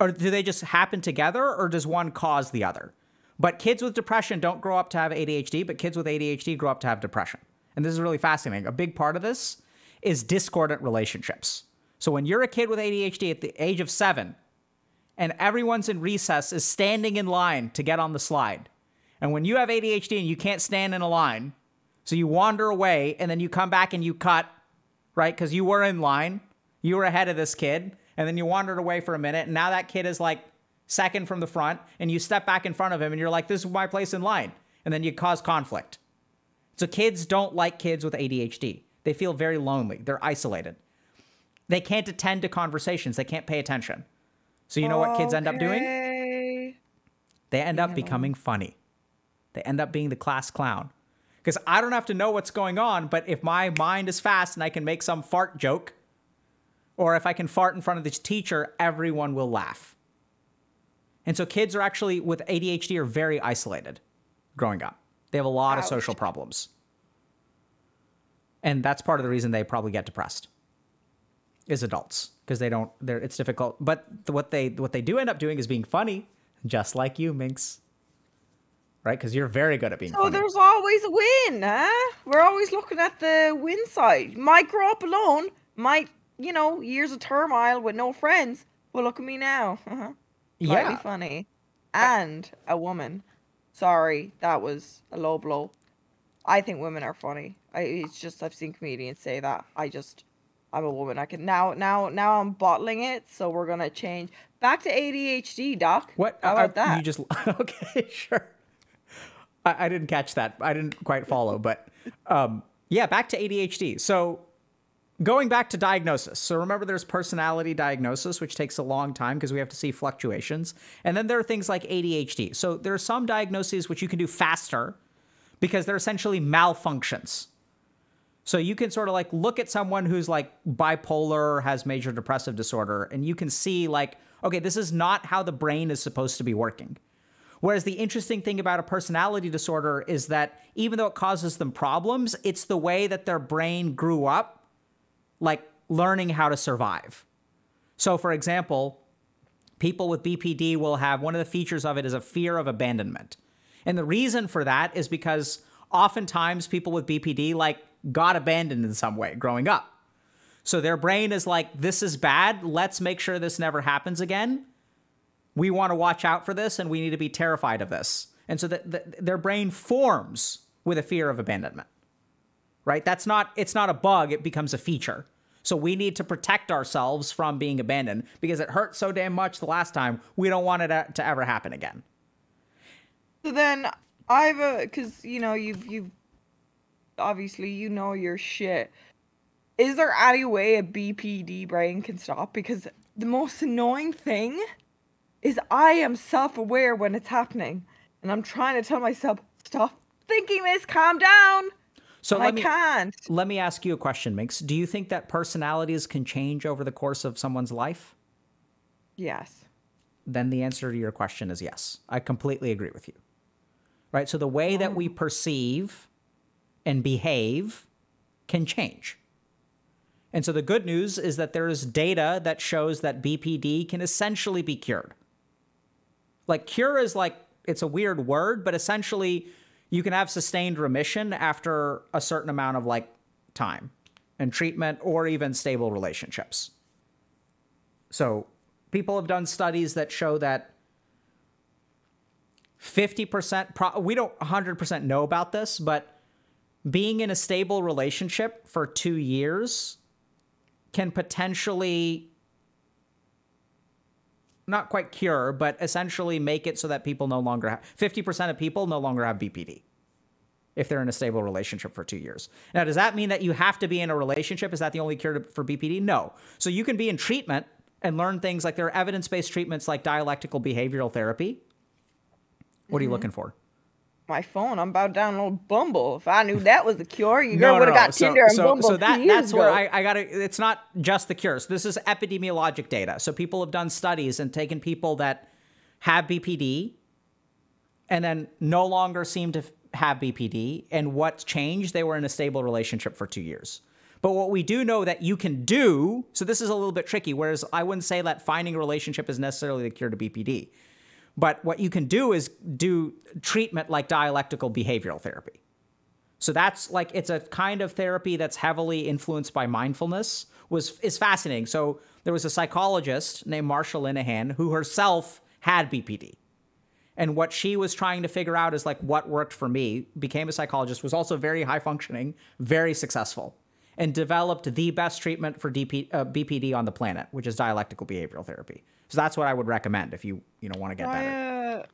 or do they just happen together, or does one cause the other? But kids with depression don't grow up to have ADHD, but kids with ADHD grow up to have depression. And this is really fascinating. A big part of this is discordant relationships. So when you're a kid with ADHD at the age of 7 and everyone's in recess is standing in line to get on the slide, and when you have ADHD and you can't stand in a line, so you wander away, and then you come back and you cut, right? Because you were in line. You were ahead of this kid. And then you wandered away for a minute. And now that kid is like second from the front. And you step back in front of him. And you're like, this is my place in line. And then you cause conflict. So kids don't like kids with ADHD. They feel very lonely. They're isolated. They can't attend to conversations. They can't pay attention. So you know what kids end up doing? They end up becoming funny. They end up being the class clown. Because I don't have to know what's going on, but if my mind is fast and I can make some fart joke, or if I can fart in front of the teacher, everyone will laugh. And so kids are actually, with ADHD, are very isolated growing up. They have a lot of social problems. And that's part of the reason they probably get depressed is adults, because they don't, it's difficult. But what they do end up doing is being funny, just like you, Minx. Right? Because you're very good at being funny. So there's always a win, huh? We're always looking at the win side. Might grow up alone, might, you know, years of turmoil with no friends. Well, look at me now. Yeah. Funny. And a woman. Sorry, that was a low blow. I think women are funny. It's just, I've seen comedians say that. I'm a woman. I can now I'm bottling it. So we're going to change back to ADHD, doc. What? How about that? You just, okay, sure. I didn't catch that. I didn't quite follow, but yeah, back to ADHD. So going back to diagnosis. So remember there's personality diagnosis, which takes a long time because we have to see fluctuations. And then there are things like ADHD. So there are some diagnoses which you can do faster because they're essentially malfunctions. So you can sort of like look at someone who's like bipolar or has major depressive disorder, and you can see like, okay, this is not how the brain is supposed to be working. Whereas the interesting thing about a personality disorder is that even though it causes them problems, it's the way that their brain grew up, like learning how to survive. So for example, people with BPD will have, one of the features of it is a fear of abandonment. And the reason for that is because oftentimes people with BPD like got abandoned in some way growing up. So their brain is like, this is bad. Let's make sure this never happens again. We want to watch out for this and we need to be terrified of this. And so their brain forms with a fear of abandonment, right? It's not a bug. It becomes a feature. So we need to protect ourselves from being abandoned because it hurt so damn much the last time. We don't want it to ever happen again. So then because you know, you've obviously you know your shit. Is there any way a BPD brain can stop? Because the most annoying thing is I am self-aware when it's happening, and I'm trying to tell myself, stop thinking this, calm down. So I can't. Let me ask you a question, Minx. Do you think that personalities can change over the course of someone's life? Yes. Then the answer to your question is yes. I completely agree with you. Right? So the way that we perceive and behave can change. And so the good news is that there is data that shows that BPD can essentially be cured. Like cure is like, it's a weird word, but essentially you can have sustained remission after a certain amount of like time and treatment or even stable relationships. So people have done studies that show that 50%, we don't 100% know about this, but being in a stable relationship for 2 years can potentially not quite cure, but essentially make it so that people no longer have, 50% of people no longer have BPD if they're in a stable relationship for 2 years. Now, does that mean that you have to be in a relationship? Is that the only cure for BPD? No. So you can be in treatment and learn things like there are evidence-based treatments like dialectical behavioral therapy. What are you looking for? My phone. I'm about to download Bumble. If I knew that was the cure, you would have got Tinder and Bumble. So that's where I got to, it's not just the cure. So this is epidemiologic data. So people have done studies and taken people that have BPD and then no longer seem to have BPD. And what's changed? They were in a stable relationship for 2 years. But what we do know that you can do, so this is a little bit tricky, whereas I wouldn't say that finding a relationship is necessarily the cure to BPD. But what you can do is do treatment like dialectical behavioral therapy. So that's like, it's a kind of therapy that's heavily influenced by mindfulness, is fascinating. So there was a psychologist named Marsha Linehan who herself had BPD. And what she was trying to figure out is like what worked for me, became a psychologist, was also very high functioning, very successful, and developed the best treatment for BPD on the planet, which is dialectical behavioral therapy. So that's what I would recommend if you want to get better.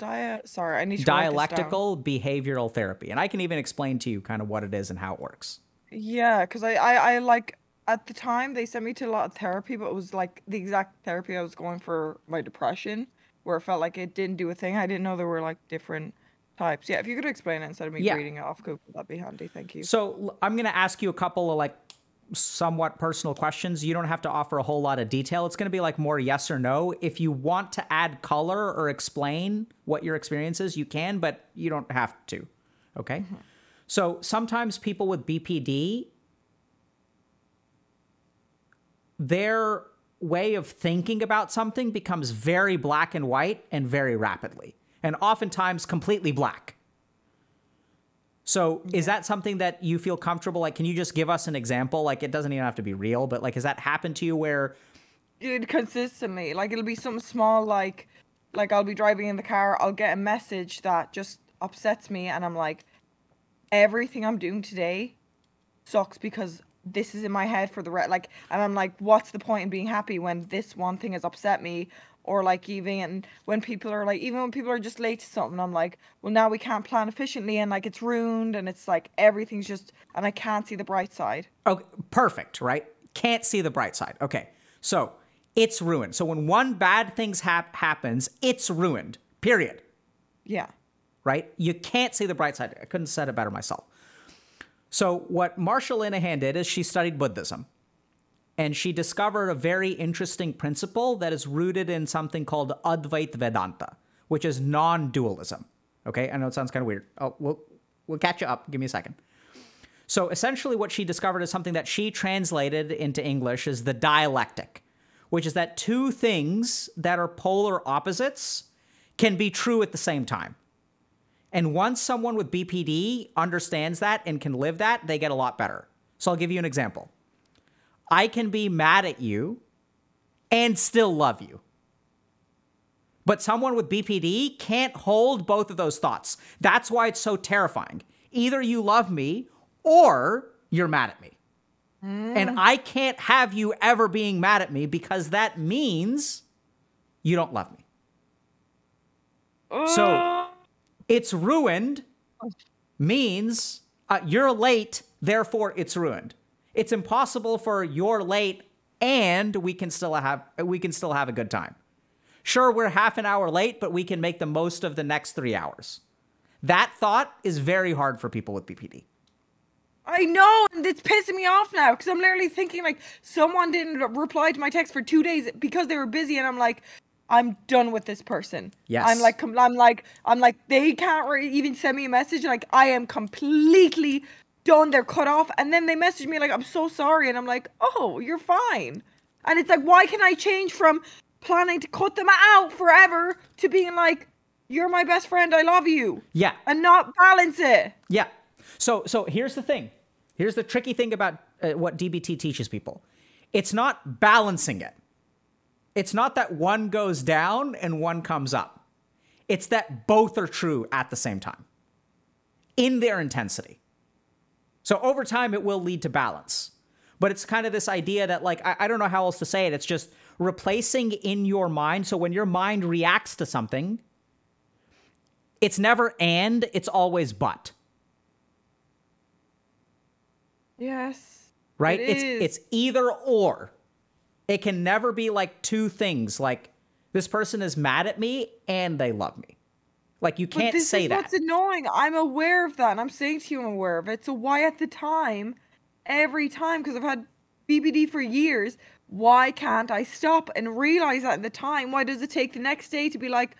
dialectical behavioral therapy. And I can even explain to you kind of what it is and how it works. Yeah, because I like, at the time they sent me to a lot of therapy, but it was like the exact therapy I was going for my depression, where it felt like it didn't do a thing. I didn't know there were like different types. Yeah, if you could explain it instead of me reading it off Google, that'd be handy. Thank you. So I'm going to ask you a couple of like somewhat personal questions. You don't have to offer a whole lot of detail. It's going to be like more yes or no. If you want to add color or explain what your experience is, you can, but you don't have to. Okay. Mm-hmm. So sometimes people with BPD, their way of thinking about something becomes very black and white and very rapidly, and oftentimes completely black. So is that something that you feel comfortable? Like, can you just give us an example? Like, it doesn't even have to be real, but like, has that happened to you where? Dude, consistently. Like, it'll be something small, like I'll be driving in the car, I'll get a message that just upsets me, and I'm like, everything I'm doing today sucks because this is in my head for the rest. Like, and I'm like, what's the point in being happy when this one thing has upset me? Or like even when people are just late to something, I'm like, well, now we can't plan efficiently, and like it's ruined, and it's like everything's just, and I can't see the bright side. Okay, perfect, right? Can't see the bright side. Okay, so it's ruined. So when one bad thing happens, it's ruined, period. Yeah. Right? You can't see the bright side. I couldn't have said it better myself. So what Marsha Linehan did is she studied Buddhism. And she discovered a very interesting principle that is rooted in something called Advaita Vedanta, which is non-dualism. Okay, I know it sounds kind of weird. Oh, we'll catch you up. Give me a second. So essentially what she discovered is something that she translated into English is the dialectic, which is that two things that are polar opposites can be true at the same time. And once someone with BPD understands that and can live that, they get a lot better. So I'll give you an example. I can be mad at you and still love you. But someone with BPD can't hold both of those thoughts. That's why it's so terrifying. Either you love me or you're mad at me. And I can't have you ever being mad at me because that means you don't love me. So it's ruined means you're late, therefore it's ruined. It's impossible for you're late and we can still have a good time. Sure, we're half an hour late, but we can make the most of the next 3 hours. That thought is very hard for people with BPD. I know, and it's pissing me off now because I'm literally thinking like someone didn't reply to my text for 2 days because they were busy, and I'm like, I'm done with this person. Yes. I'm like they can't even send me a message. Like, I am completely done, they're cut off, and then they message me like, I'm so sorry, and I'm like, oh, you're fine. And it's like, why can I change from planning to cut them out forever to being like, you're my best friend, I love you? Yeah. And not balance it. Yeah. So here's the thing. Here's the tricky thing about what DBT teaches people. It's not balancing it. It's not that one goes down and one comes up. It's that both are true at the same time in their intensity. So over time, it will lead to balance. But it's kind of this idea that, like, I don't know how else to say it. It's just replacing in your mind. So when your mind reacts to something, it's never and, it's always but. Yes. Right? It's either or. It can never be like two things. Like, this person is mad at me and they love me. Like, you can't say that. That's annoying. I'm aware of that, and I'm saying to you, I'm aware of it. So why at the time, every time, because I've had BPD for years, why can't I stop and realize that at the time? Why does it take the next day to be like,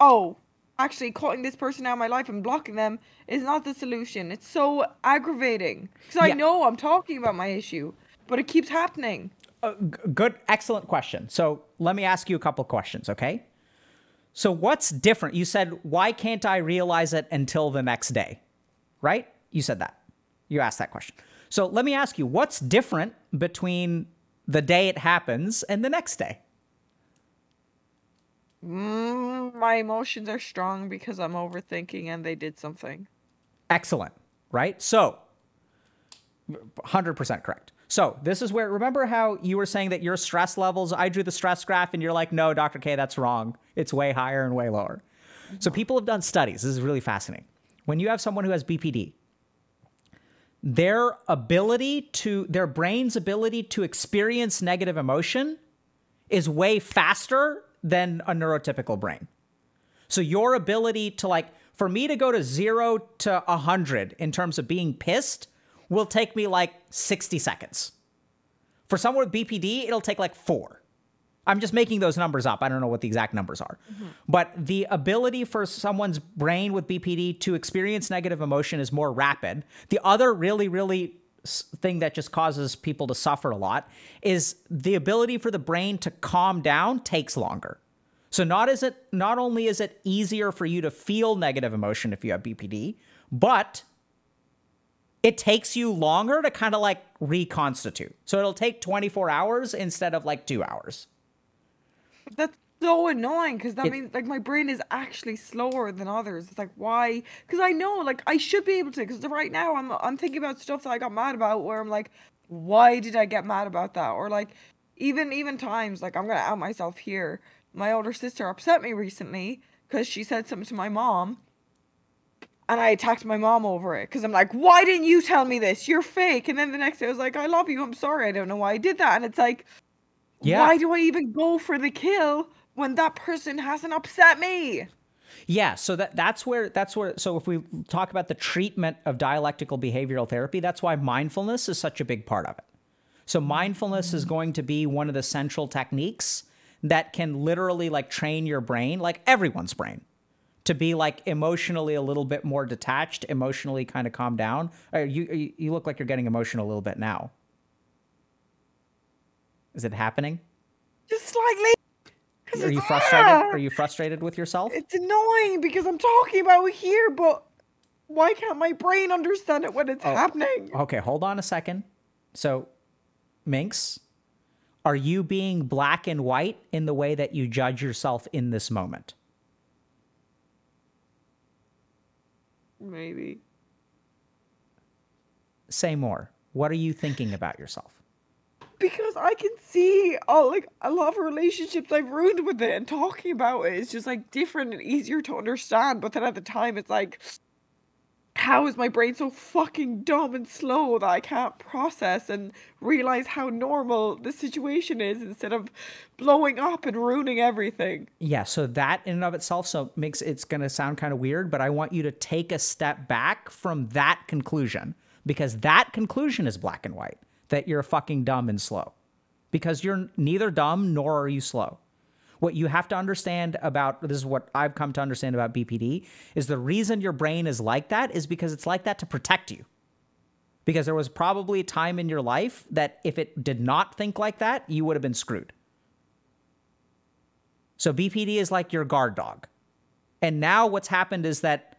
oh, actually cutting this person out of my life and blocking them is not the solution? It's so aggravating because I know I'm talking about my issue, but it keeps happening. Good, excellent question. So let me ask you a couple questions, okay? So what's different? You said, why can't I realize it until the next day? Right? You said that. You asked that question. So let me ask you, what's different between the day it happens and the next day? My emotions are strong because I'm overthinking and they did something. Excellent. Right? So 100% correct. So this is where, remember how you were saying that your stress levels, I drew the stress graph and you're like, no, Dr. K, that's wrong. It's way higher and way lower. So people have done studies. This is really fascinating. When you have someone who has BPD, their ability to, their brain's ability to experience negative emotion is way faster than a neurotypical brain. So your ability to, like, for me to go to 0 to 100 in terms of being pissed will take me like 60 seconds. For someone with BPD, it'll take like 4. I'm just making those numbers up. I don't know what the exact numbers are. Mm-hmm. But the ability for someone's brain with BPD to experience negative emotion is more rapid. The other really, really thing that just causes people to suffer a lot is the ability for the brain to calm down takes longer. So not only is it easier for you to feel negative emotion if you have BPD, but it takes you longer to kind of like reconstitute. So it'll take 24 hours instead of like 2 hours. That's so annoying, because that means like my brain is actually slower than others. It's like, why? Because I know, like, I should be able to, because right now I'm thinking about stuff that I got mad about where I'm like, why did I get mad about that? Or like even times, like, I'm going to out myself here. My older sister upset me recently because she said something to my mom, and I attacked my mom over it because I'm like, why didn't you tell me this? You're fake. And then the next day I was like, I love you. I'm sorry. I don't know why I did that. And it's like, yeah, why do I even go for the kill when that person hasn't upset me? Yeah. So that's where, so if we talk about the treatment of dialectical behavioral therapy, that's why mindfulness is such a big part of it. So mindfulness is going to be one of the central techniques that can literally like train your brain, like everyone's brain, to be like emotionally a little bit more detached, emotionally kind of calm down. You look like you're getting emotional a little bit now. Is it happening? Just slightly. Are you frustrated? Are you frustrated with yourself? It's annoying because I'm talking about it here, but why can't my brain understand it when it's happening? Okay, hold on a second. So, Minx, are you being black and white in the way that you judge yourself in this moment? Maybe. Say more. What are you thinking about yourself? Because I can see a lot of relationships I've ruined with it, and talking about it is just like different and easier to understand. But then at the time, it's like, how is my brain so fucking dumb and slow that I can't process and realize how normal the situation is instead of blowing up and ruining everything? Yeah, so that in and of itself makes it's going to sound kind of weird, but I want you to take a step back from that conclusion, because that conclusion is black and white, that you're fucking dumb and slow, because you're neither dumb nor are you slow. What you have to understand about, this is what I've come to understand about BPD, is the reason your brain is like that is because it's like that to protect you. Because there was probably a time in your life that if it did not think like that, you would have been screwed. So BPD is like your guard dog. And now what's happened is that,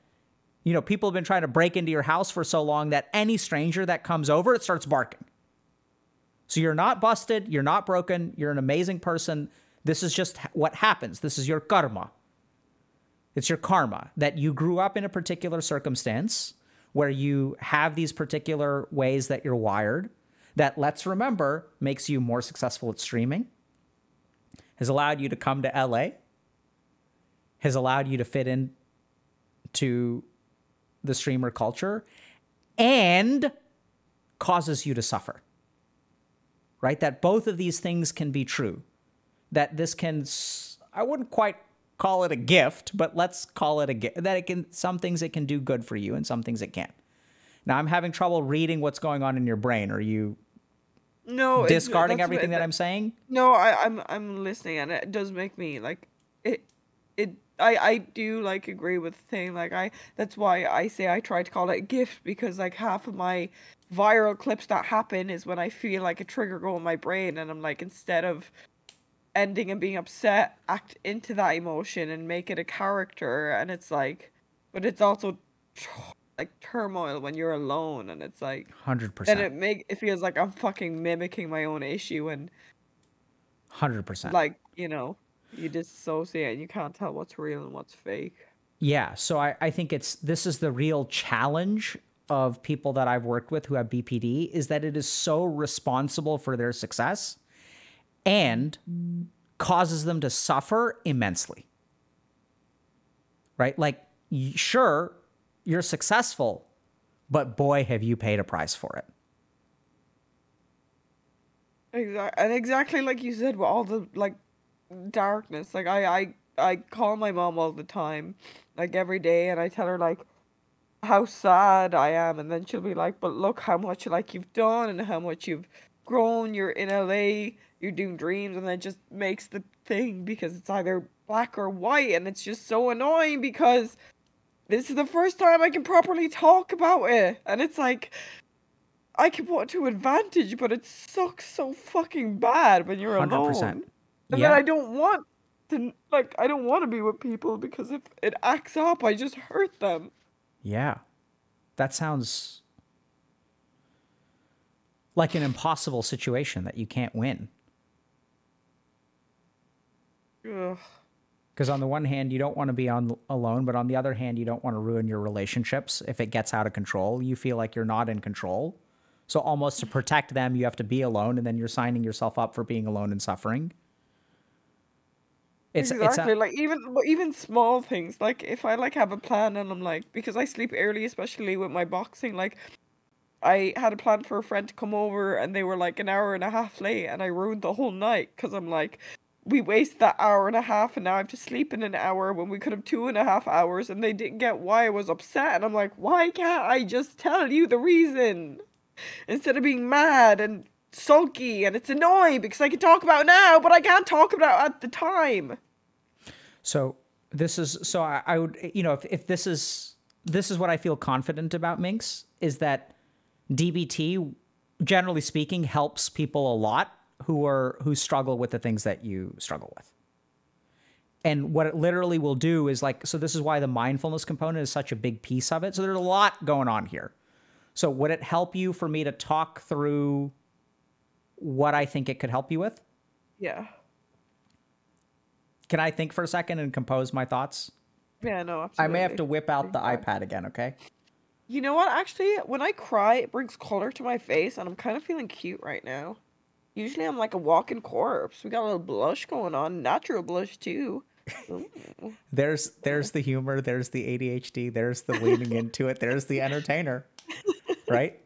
you know, people have been trying to break into your house for so long that any stranger that comes over, it starts barking. So you're not busted. You're not broken. You're an amazing person. This is just what happens. This is your karma. It's your karma that you grew up in a particular circumstance where you have these particular ways that you're wired that, let's remember, makes you more successful at streaming, has allowed you to come to LA, has allowed you to fit in to the streamer culture, and causes you to suffer, right? That both of these things can be true. That this can, I wouldn't quite call it a gift, but let's call it a gift. That it can, some things it can do good for you and some things it can't. Now, I'm having trouble reading what's going on in your brain. Are you discarding everything that I'm saying? No, I'm listening, and it does make me like, I do like agree with the thing. Like that's why I say I try to call it a gift, because like half of my viral clips that happen is when I feel like a trigger go in my brain, and I'm like, instead of ending and being upset, act into that emotion and make it a character. And it's like, but it's also like turmoil when you're alone, and it's like 100%. And it feels like I'm fucking mimicking my own issue, and 100%. Like, you know, you disassociate and you can't tell what's real and what's fake. Yeah. So I think this is the real challenge of people that I've worked with who have BPD, is that it is so responsible for their success and causes them to suffer immensely. right? Like, sure, you're successful, but boy, have you paid a price for it. Exactly, and exactly like you said, with all the, like, darkness. Like, I call my mom all the time, like, every day, and I tell her, like, how sad I am, and then she'll be like, but look how much, like, you've done and how much you've grown, you're in LA, you're doing dreams, and that just makes the thing, because it's either black or white, and it's just so annoying, because this is the first time I can properly talk about it, and it's like, I can put it to advantage, but it sucks so fucking bad when you're 100%. Alone. And yeah. Then I don't want to, like, I don't want to be with people, because if it acts up, I just hurt them. Yeah. That sounds like an impossible situation that you can't win. Ugh. Because on the one hand, you don't want to be alone, but on the other hand, you don't want to ruin your relationships. If it gets out of control, you feel like you're not in control. So almost to protect them, you have to be alone, and then you're signing yourself up for being alone and suffering. Exactly, like even small things. Like if I like have a plan and I'm like, because I sleep early, especially with my boxing, like I had a plan for a friend to come over and they were like an hour and a half late and I ruined the whole night because I'm like, we wasted that hour and a half and now I have to sleep in an hour when we could have 2.5 hours, and they didn't get why I was upset, and I'm like, why can't I just tell you the reason? Instead of being mad and sulky, and it's annoying because I can talk about it now, but I can't talk about it at the time. So this is, so I would, you know, if this is what I feel confident about, Minx, is that DBT, generally speaking, helps people a lot who struggle with the things that you struggle with. And what it literally will do is like, so this is why the mindfulness component is such a big piece of it. So there's a lot going on here. So would it help you for me to talk through what I think it could help you with? Yeah. Can I think for a second and compose my thoughts? Yeah, no, absolutely. I may have to whip out the iPad again, okay? You know what? Actually, when I cry, it brings color to my face, and I'm kind of feeling cute right now. Usually I'm like a walking corpse. We got a little blush going on. Natural blush, too. There's the humor. There's the ADHD. There's the leaning into it. There's the entertainer. Right?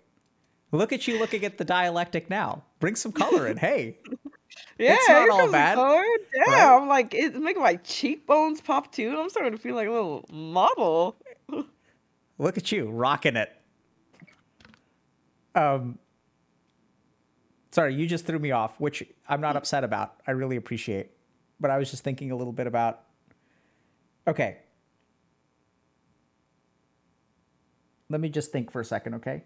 Look at you looking at the dialectic now. Bring some color in. Hey, yeah, it's not all bad. Yeah, right? I'm like, it's making my cheekbones pop too. I'm starting to feel like a little model. Look at you rocking it. Sorry, you just threw me off, which I'm not upset about. I really appreciate, but I was just thinking a little bit about. Okay. Let me just think for a second, okay?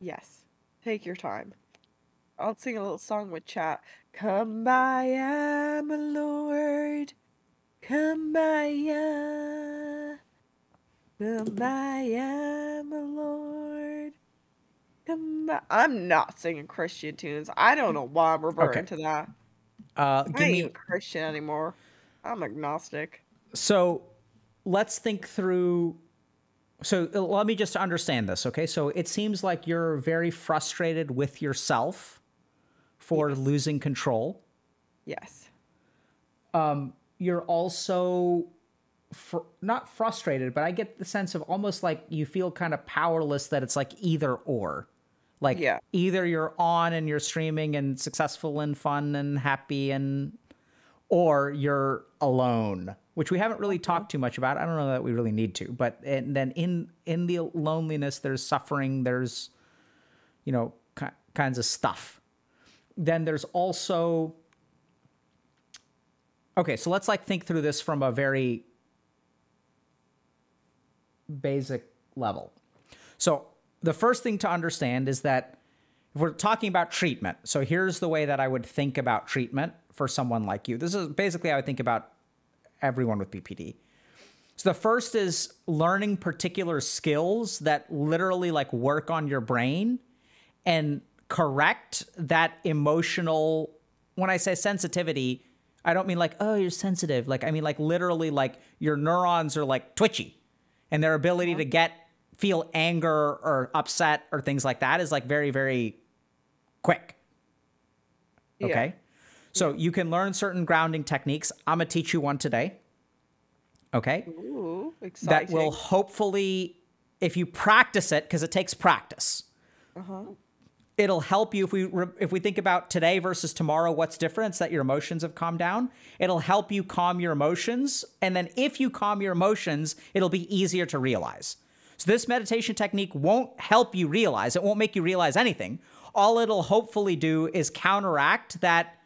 Yes. Take your time. I'll sing a little song with chat. Come by, I'm a Lord. Come by, come by, I'm a Lord. Come by. I'm not singing Christian tunes. I don't know why I'm reverting to that. I ain't Christian anymore. I'm agnostic. So let's think through... So let me just understand this, okay? So it seems like you're very frustrated with yourself for losing control. Yes. You're also not frustrated, but I get the sense of almost like you feel kind of powerless, that it's like either or. Like either you're on and you're streaming and successful and fun and happy, and or you're alone, which we haven't really talked too much about. I don't know that we really need to, but and then in the loneliness, there's suffering, there's, you know, kinds of stuff. Then there's also, okay, so let's like think through this from a very basic level. So the first thing to understand is that if we're talking about treatment, so here's the way that I would think about treatment for someone like you. This is basically how I think about everyone with BPD. So the first is learning particular skills that literally like work on your brain and correct that emotional, when I say sensitivity, I don't mean like, oh, you're sensitive. Like, I mean like literally like your neurons are like twitchy, and their ability to feel anger or upset or things like that is like very, very quick. Okay. So you can learn certain grounding techniques. I'm going to teach you one today. Okay? Ooh, exciting. That will hopefully, if you practice it, because it takes practice, it'll help you. If we think about today versus tomorrow, what's different? It's that your emotions have calmed down. It'll help you calm your emotions. And then if you calm your emotions, it'll be easier to realize. So this meditation technique won't help you realize. It won't make you realize anything. All it'll hopefully do is counteract that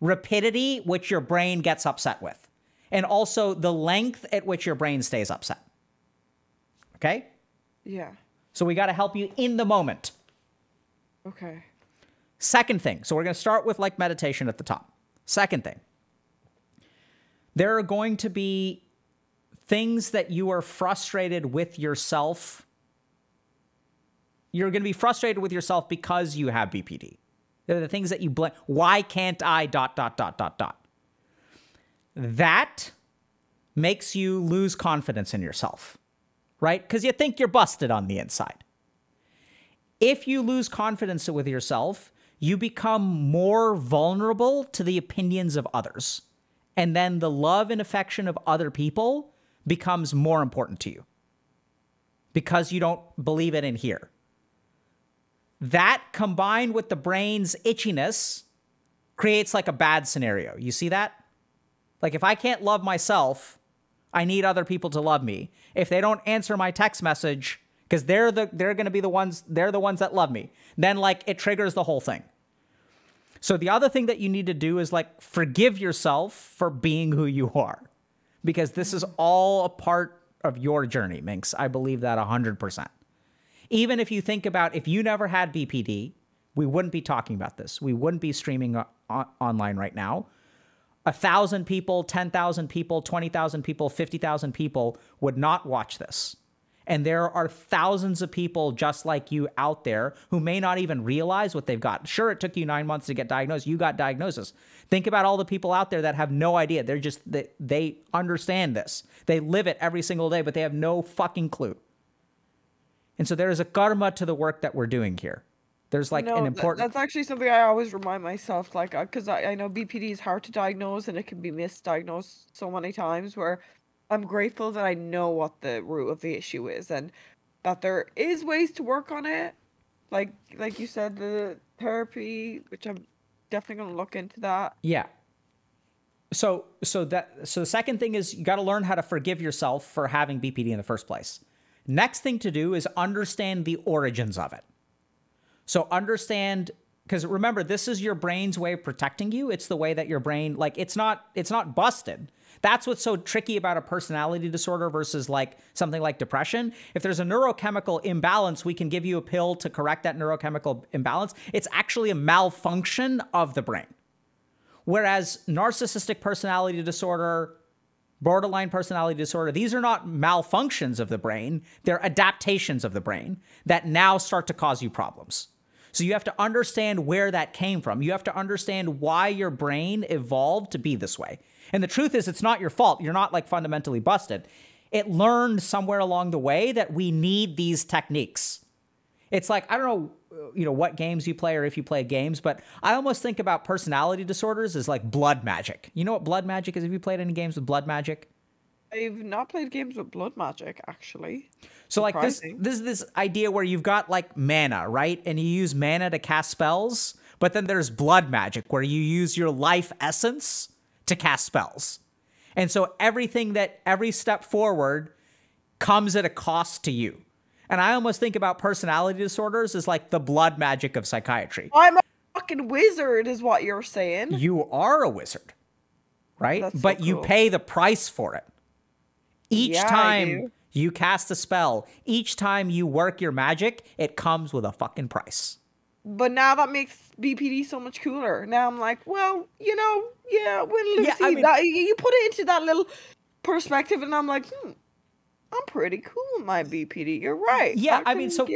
rapidity which your brain gets upset with. And also the length at which your brain stays upset. Okay? Yeah. So we got to help you in the moment. Okay. Second thing. So we're going to start with like meditation at the top. Second thing. There are going to be things that you are frustrated with yourself. You're going to be frustrated with yourself because you have BPD. They're the things that you blame. Why can't I ... That makes you lose confidence in yourself, right? Because you think you're busted on the inside. If you lose confidence with yourself, you become more vulnerable to the opinions of others. And then the love and affection of other people becomes more important to you because you don't believe it in here. That combined with the brain's itchiness creates like a bad scenario. You see that? Like, if I can't love myself, I need other people to love me. If they don't answer my text message, because they're going to be the ones that love me, then like it triggers the whole thing. So the other thing that you need to do is like forgive yourself for being who you are, because this is all a part of your journey, Minx. I believe that 100%. Even if you think about, if you never had BPD, we wouldn't be talking about this. We wouldn't be streaming online right now. 1,000 people, 10,000 people, 20,000 people, 50,000 people would not watch this. And there are thousands of people just like you out there who may not even realize what they've got. Sure, it took you 9 months to get diagnosed. You got diagnosis. Think about all the people out there that have no idea. They're just, they understand this. They live it every single day, but they have no fucking clue. And so there is a karma to the work that we're doing here. There's like an important... That's actually something I always remind myself, like, because I know BPD is hard to diagnose and it can be misdiagnosed so many times, where I'm grateful that I know what the root of the issue is and that there is ways to work on it. Like you said, the therapy, which I'm definitely going to look into that. Yeah. So the second thing is you got to learn how to forgive yourself for having BPD in the first place. Next thing to do is understand the origins of it. So understand, because remember, this is your brain's way of protecting you. It's the way that your brain, like, it's not busted. That's what's so tricky about a personality disorder versus like something like depression. If there's a neurochemical imbalance, we can give you a pill to correct that neurochemical imbalance. It's actually a malfunction of the brain. Whereas narcissistic personality disorder, borderline personality disorder, these are not malfunctions of the brain. They're adaptations of the brain that now start to cause you problems. So you have to understand where that came from. You have to understand why your brain evolved to be this way. And the truth is, it's not your fault. You're not like fundamentally busted. It learned somewhere along the way that we need these techniques. It's like, I don't know, you know, what games you play or if you play games, but I almost think about personality disorders as like blood magic. You know what blood magic is? Have you played any games with blood magic? I've not played games with blood magic, actually. So like this is this idea where you've got like mana, right? And you use mana to cast spells, but then there's blood magic where you use your life essence to cast spells. And so every step forward comes at a cost to you. And I almost think about personality disorders as like the blood magic of psychiatry. I'm a fucking wizard is what you're saying. You are a wizard, right? That's but so cool. You pay the price for it. Each time you cast a spell, each time you work your magic, it comes with a fucking price. But now that makes BPD so much cooler. Now I'm like, well, you know, you put it into that little perspective and I'm like, I'm pretty cool in my BPD. You're right. Yeah, I mean, so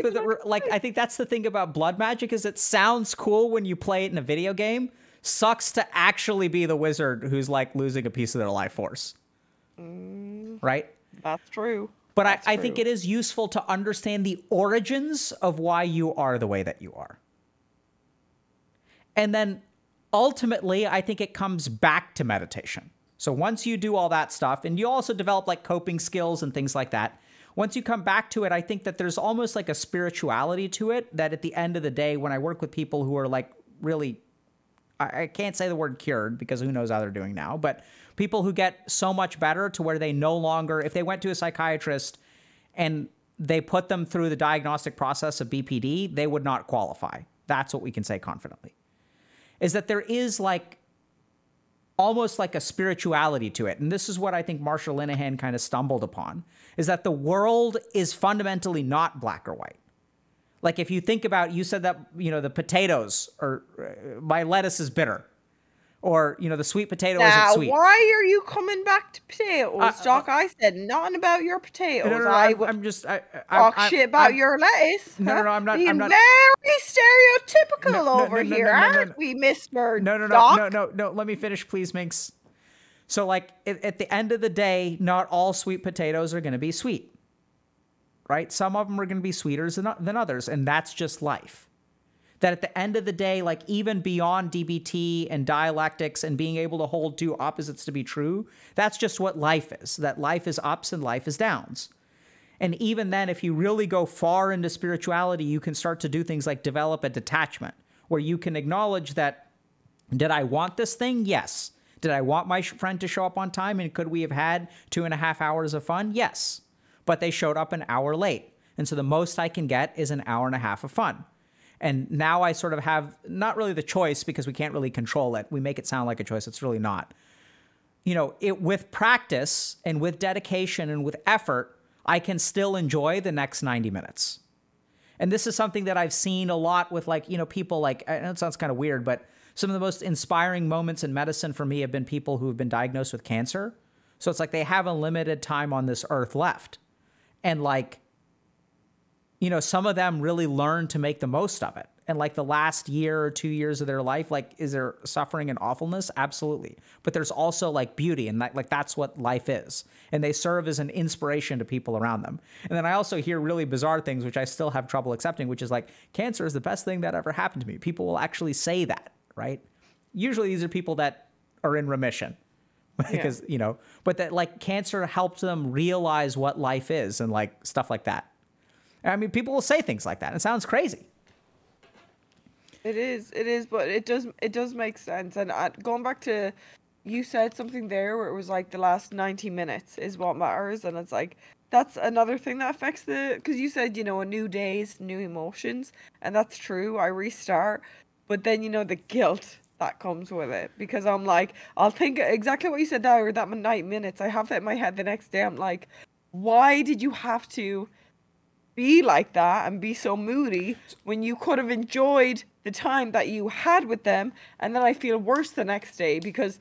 like, I think that's the thing about blood magic is it sounds cool when you play it in a video game. Sucks to actually be the wizard who's like losing a piece of their life force. Right? That's true. But I think it is useful to understand the origins of why you are the way that you are. And then ultimately, I think it comes back to meditation. So once you do all that stuff, and you also develop like coping skills and things like that, once you come back to it, I think that there's almost like a spirituality to it that at the end of the day, when I work with people who are like really, I can't say the word cured because who knows how they're doing now, but people who get so much better to where they no longer, if they went to a psychiatrist and they put them through the diagnostic process of BPD, they would not qualify. That's what we can say confidently, is that there is like almost like a spirituality to it. And this is what I think Marsha Linehan kind of stumbled upon, is that the world is fundamentally not black or white. Like if you think about, you said that, you know, the potatoes or my lettuce is bitter, or, you know, the sweet potato isn't sweet. Why are you coming back to potatoes, Doc? I said nothing about your potatoes. No, I'm just talking shit about your lettuce. No, no, I'm not. Being very stereotypical over here, aren't we, Mr. Doc? No. Let me finish, please, Minx. So, like, at the end of the day, not all sweet potatoes are going to be sweet. Right? Some of them are going to be sweeter than others, and that's just life. That at the end of the day, like even beyond DBT and dialectics and being able to hold two opposites to be true, that's just what life is. That life is ups and life is downs. And even then, if you really go far into spirituality, you can start to do things like develop a detachment where you can acknowledge that, did I want this thing? Yes. Did I want my friend to show up on time? And could we have had 2.5 hours of fun? Yes. But they showed up an hour late. And so the most I can get is an hour and a half of fun. And now I sort of have not really the choice because we can't really control it. We make it sound like a choice. It's really not. You know, it with practice and with dedication and with effort, I can still enjoy the next 90 minutes. And this is something that I've seen a lot with like, you know, people like, I know it sounds kind of weird, but some of the most inspiring moments in medicine for me have been people who have been diagnosed with cancer. So it's like they have a limited time on this earth left. And like, you know, some of them really learn to make the most of it. And like the last year or 2 years of their life, like, is there suffering and awfulness? Absolutely. But there's also like beauty, and like that's what life is. And they serve as an inspiration to people around them. And then I also hear really bizarre things, which I still have trouble accepting, which is like, cancer is the best thing that ever happened to me. People will actually say that, right? Usually these are people that are in remission. Because, yeah, you know, but that like cancer helps them realize what life is and like stuff like that. I mean, people will say things like that. It sounds crazy. It is, but it does make sense. And going back to, you said something there where it was like the last 90 minutes is what matters. And it's like, that's another thing that affects because you said, you know, a new days, new emotions. And that's true. I restart. But then, you know, the guilt that comes with it, because I'm like, I'll think exactly what you said there, that 9 minutes. I have that in my head the next day. I'm like, why did you have to be like that and be so moody when you could have enjoyed the time that you had with them? And then I feel worse the next day because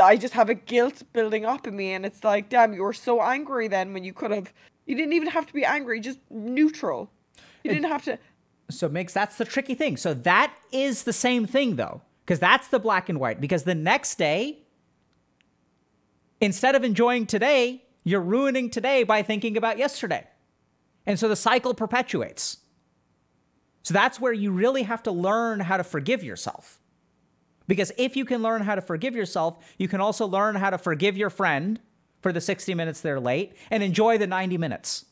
I just have a guilt building up in me, and it's like, damn, you were so angry then when you could have, you didn't even have to be angry, just neutral. You didn't have to. So Mix, that's the tricky thing. So that is the same thing though, because that's the black and white, because the next day, instead of enjoying today, you're ruining today by thinking about yesterday. And so the cycle perpetuates. So that's where you really have to learn how to forgive yourself. Because if you can learn how to forgive yourself, you can also learn how to forgive your friend for the 60 minutes they're late and enjoy the 90 minutes.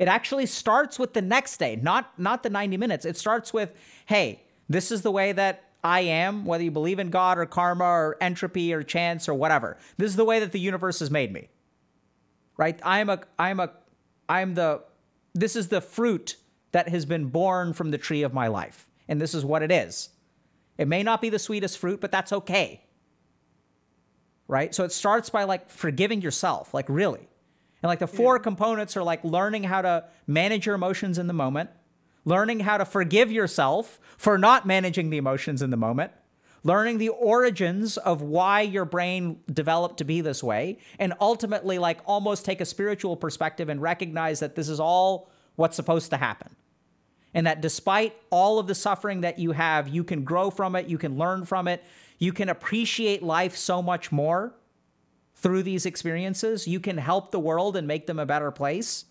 It actually starts with the next day, not the 90 minutes. It starts with, hey, this is the way that I am, whether you believe in God or karma or entropy or chance or whatever. This is the way that the universe has made me, right? This is the fruit that has been born from the tree of my life. And this is what it is. It may not be the sweetest fruit, but that's okay. Right? So it starts by like forgiving yourself, like really. And like the four components are like learning how to manage your emotions in the moment, learning how to forgive yourself for not managing the emotions in the moment, learning the origins of why your brain developed to be this way, and ultimately like almost take a spiritual perspective and recognize that this is all what's supposed to happen. And that despite all of the suffering that you have, you can grow from it, you can learn from it, you can appreciate life so much more through these experiences, you can help the world and make them a better place,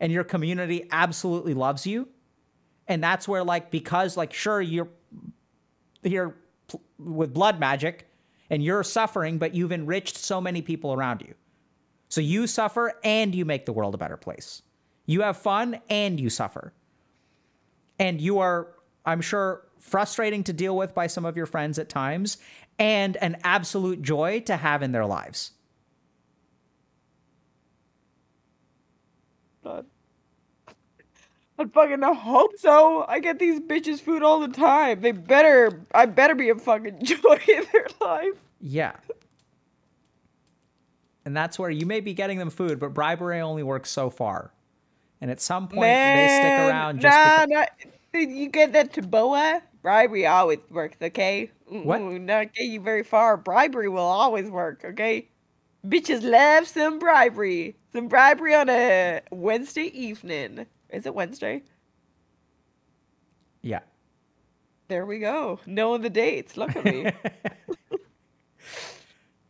and your community absolutely loves you. And that's where like, because like, sure, you're here with blood magic and you're suffering, but you've enriched so many people around you. So you suffer and you make the world a better place. You have fun and you suffer. And you are, I'm sure, frustrating to deal with by some of your friends at times, and an absolute joy to have in their lives. I fucking hope so. I get these bitches food all the time. I better be a fucking joy in their life. Yeah. And that's where you may be getting them food, but bribery only works so far. And at some point, they stick around just because... You get that to boa? Bribery always works, okay? What? Not get you very far. Bribery will always work, okay? Bitches love some bribery. Some bribery on a Wednesday evening. Is it Wednesday? Yeah. There we go. Knowing the dates, luckily.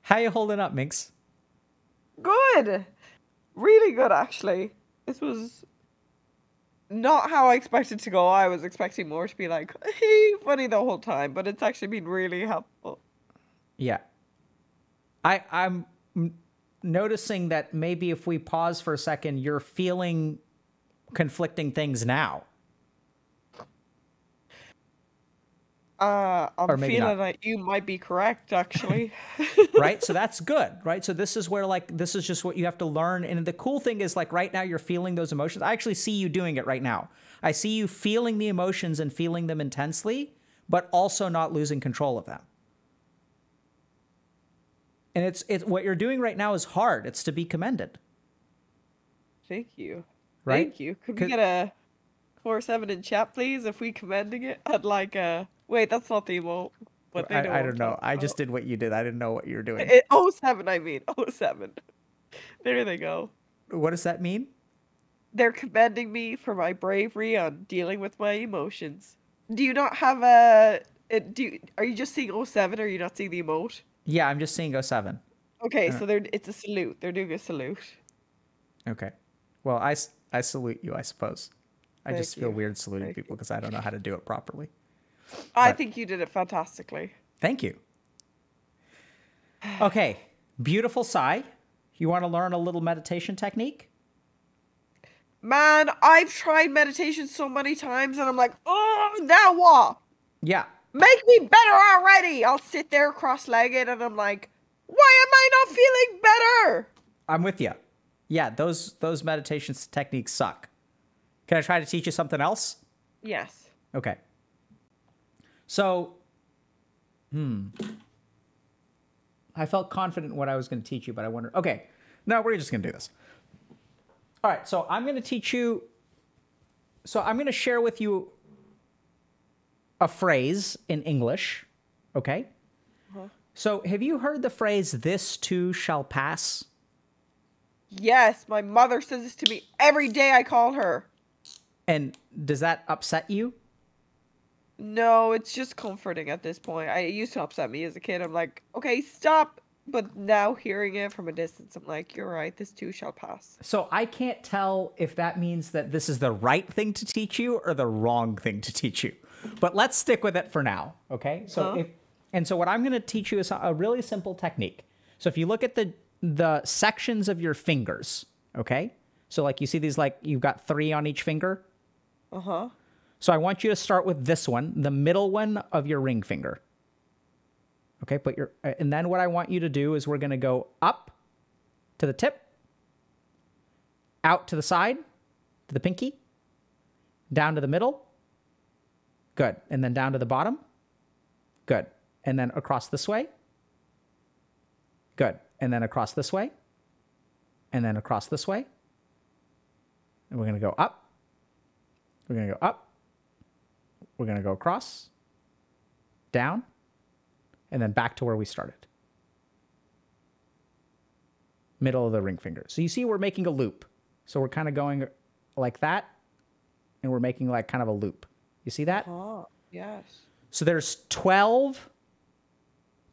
How you holding up, Minx? Good. Really good, actually. This was... not how I expected to go. I was expecting more to be like, hey, funny the whole time, but it's actually been really helpful. Yeah. I'm noticing that maybe if we pause for a second, you're feeling conflicting things now. I'm feeling that you might be correct, actually. Right? So that's good, right? So this is where, like, this is just what you have to learn. And the cool thing is, like, right now you're feeling those emotions. I actually see you doing it right now. I see you feeling the emotions and feeling them intensely, but also not losing control of them. And it's what you're doing right now is hard. It's to be commended. Thank you. Right? Thank you. Could we get a 4-7 in chat, please? If we commending it, I'd like a... Wait, that's not the emote. I don't know. I just did what you did. I didn't know what you were doing. 07, I mean. 07. There they go. What does that mean? They're commending me for my bravery on dealing with my emotions. Do you not have a... Are you just seeing 07 or are you not seeing the emote? Yeah, I'm just seeing 07. Okay, so it's a salute. They're doing a salute. Okay. Well, I salute you, I suppose. I just feel weird saluting people because I don't know how to do it properly. I think you did it fantastically. Thank you. Okay. Beautiful sigh. You want to learn a little meditation technique? Man, I've tried meditation so many times and I'm like, oh, now what? Yeah. Make me better already. I'll sit there cross-legged and I'm like, why am I not feeling better? I'm with you. Yeah, those meditation techniques suck. Can I try to teach you something else? Yes. Okay. So, I felt confident in what I was going to teach you, but I wonder, okay, no, we're just going to do this. All right. So I'm going to teach you. So I'm going to share with you a phrase in English. Okay. Uh-huh. So have you heard the phrase, this too shall pass? Yes. My mother says this to me every day I call her. And does that upset you? No, it's just comforting at this point. It used to upset me as a kid. I'm like, okay, stop. But now hearing it from a distance, I'm like, you're right. This too shall pass. So I can't tell if that means that this is the right thing to teach you or the wrong thing to teach you. But let's stick with it for now. Okay. So so what I'm going to teach you is a really simple technique. So if you look at the sections of your fingers, okay. So like you see these, like you've got 3 on each finger. Uh-huh. So I want you to start with this one, the middle one of your ring finger. Okay, and then what I want you to do is we're going to go up to the tip, out to the side, to the pinky, down to the middle. Good. And then down to the bottom. Good. And then across this way. Good. And then across this way. And then across this way. And we're going to go up. We're going to go up. We're going to go across, down, and then back to where we started. Middle of the ring finger. So you see we're making a loop. So we're kind of going like that, and we're making like kind of a loop. You see that? Oh, yes. So there's 12.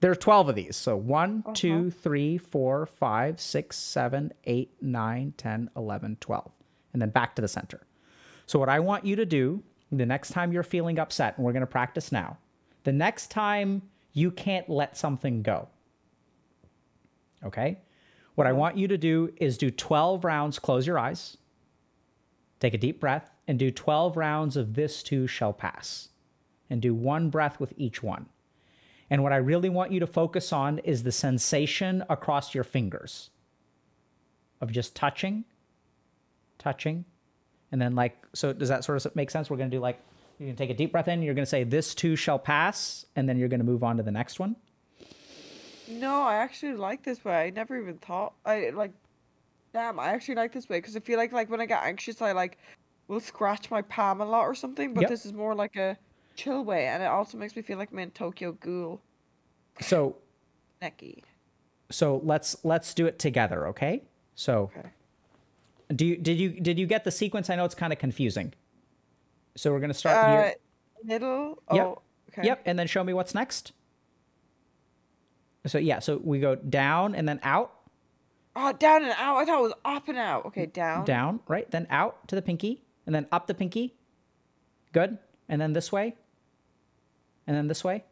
There are 12 of these. So 1, 2, 3, 4, 5, 6, 7, 8, 9, 10, 11, 12. And then back to the center. So what I want you to do the next time you're feeling upset, and we're going to practice now, the next time you can't let something go, okay? What I want you to do is do 12 rounds, close your eyes, take a deep breath, and do 12 rounds of "this too shall pass," and do one breath with each one. And what I really want you to focus on is the sensation across your fingers of just touching, and then like, so does that sort of make sense? We're going to do like, you're going to take a deep breath in, you're going to say "this too shall pass," and then you're going to move on to the next one. No, I actually like this way. I never even thought, I actually like this way, because I feel like when I get anxious, I like will scratch my palm a lot or something, but this is more like a chill way, and it also makes me feel like I'm in Tokyo Ghoul. So necky. So let's do it together, okay? So did you get the sequence? I know it's kind of confusing. So we're gonna start here. Middle. Yep. Oh, okay. Yep, and then show me what's next. So yeah, so we go down and then out. Oh, down and out. I thought it was up and out. Okay, down. Down, right? Then out to the pinky, and then up the pinky. Good. And then this way. And then this way.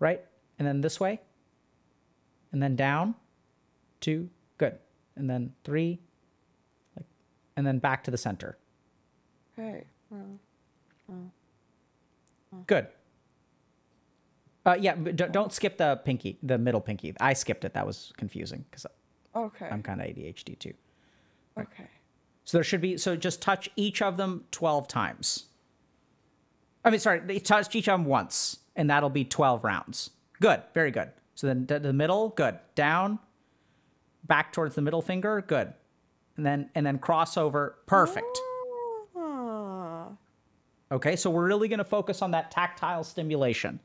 Right? And then this way. And then down. 2. Good. And then 3. And then back to the center. Okay. Good. Yeah, but don't skip the pinky, the middle pinky. I skipped it. That was confusing because I'm kind of ADHD too. Okay. So there should be, so just touch each of them 12 times. I mean, sorry, they touched each of them once, and that'll be 12 rounds. Good, very good. So then the middle, good. Down, back towards the middle finger, good. And then crossover, perfect. Okay, so we're really going to focus on that tactile stimulation.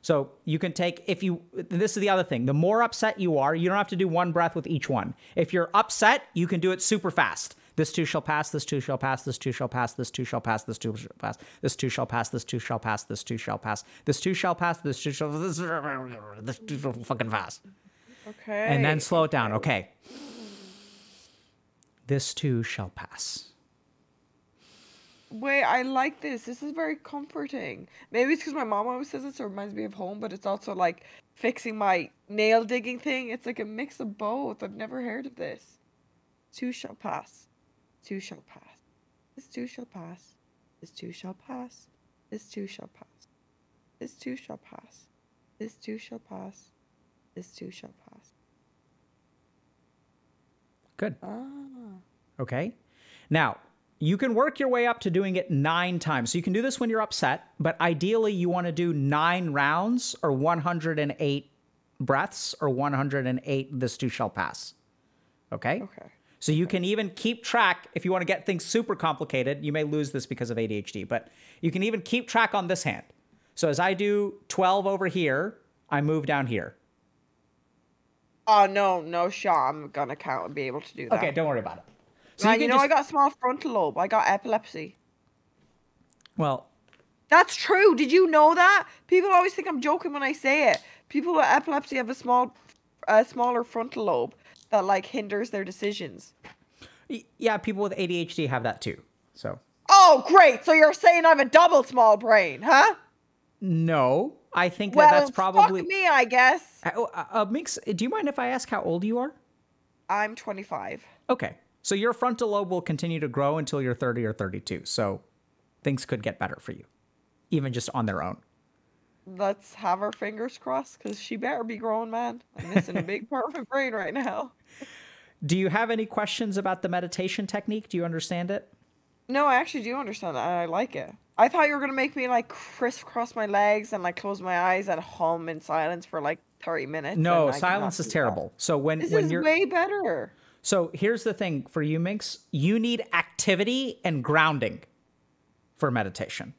So you can take, this is the other thing. The more upset you are, you don't have to do one breath with each one. If you're upset, you can do it super fast. This too shall pass, this too shall pass, this too shall pass, this too shall pass, this too shall pass, this too shall pass, this too shall pass, this too shall pass, this too shall pass, this too shall, this too shall fucking fast. Okay. And then slow it down. Okay. This too shall pass. Wait, I like this. This is very comforting. Maybe it's because my mom always says this, so it reminds me of home, but it's also like fixing my nail digging thing. It's like a mix of both. I've never heard of this. Too shall pass. This too shall pass. This too shall pass. This too shall pass. This too shall pass. This too shall pass. This too shall pass. This too shall pass. Good. Ah. Okay. Now, you can work your way up to doing it 9 times. So you can do this when you're upset, but ideally you want to do 9 rounds or 108 breaths or 108 this too shall pass. Okay? Okay. So you can even keep track, if you want to get things super complicated, you may lose this because of ADHD, but you can even keep track on this hand. So as I do 12 over here, I move down here. Oh, no, Sean, I'm going to count and be able to do that. Okay, don't worry about it. So now, you know, I got a small frontal lobe. I got epilepsy. Well. That's true. Did you know that? People always think I'm joking when I say it. People with epilepsy have a smaller frontal lobe that like hinders their decisions. Yeah, people with ADHD have that too. So. Oh, great! So you're saying I have a double small brain, huh? No, I think that's probably. Fuck me, I guess. Minx, do you mind if I ask how old you are? I'm 25. Okay, so your frontal lobe will continue to grow until you're 30 or 32. So, things could get better for you, even just on their own. Let's have our fingers crossed, because she better be growing, man. I'm missing a big part of my brain right now. Do you have any questions about the meditation technique? Do you understand it? No, I actually do understand it, and I like it. I thought you were going to make me, like, crisscross my legs and, like, close my eyes and hum in silence for, like, 30 minutes. No, silence is terrible. So when you're... This is way better. So here's the thing for you, Minx. You need activity and grounding for meditation.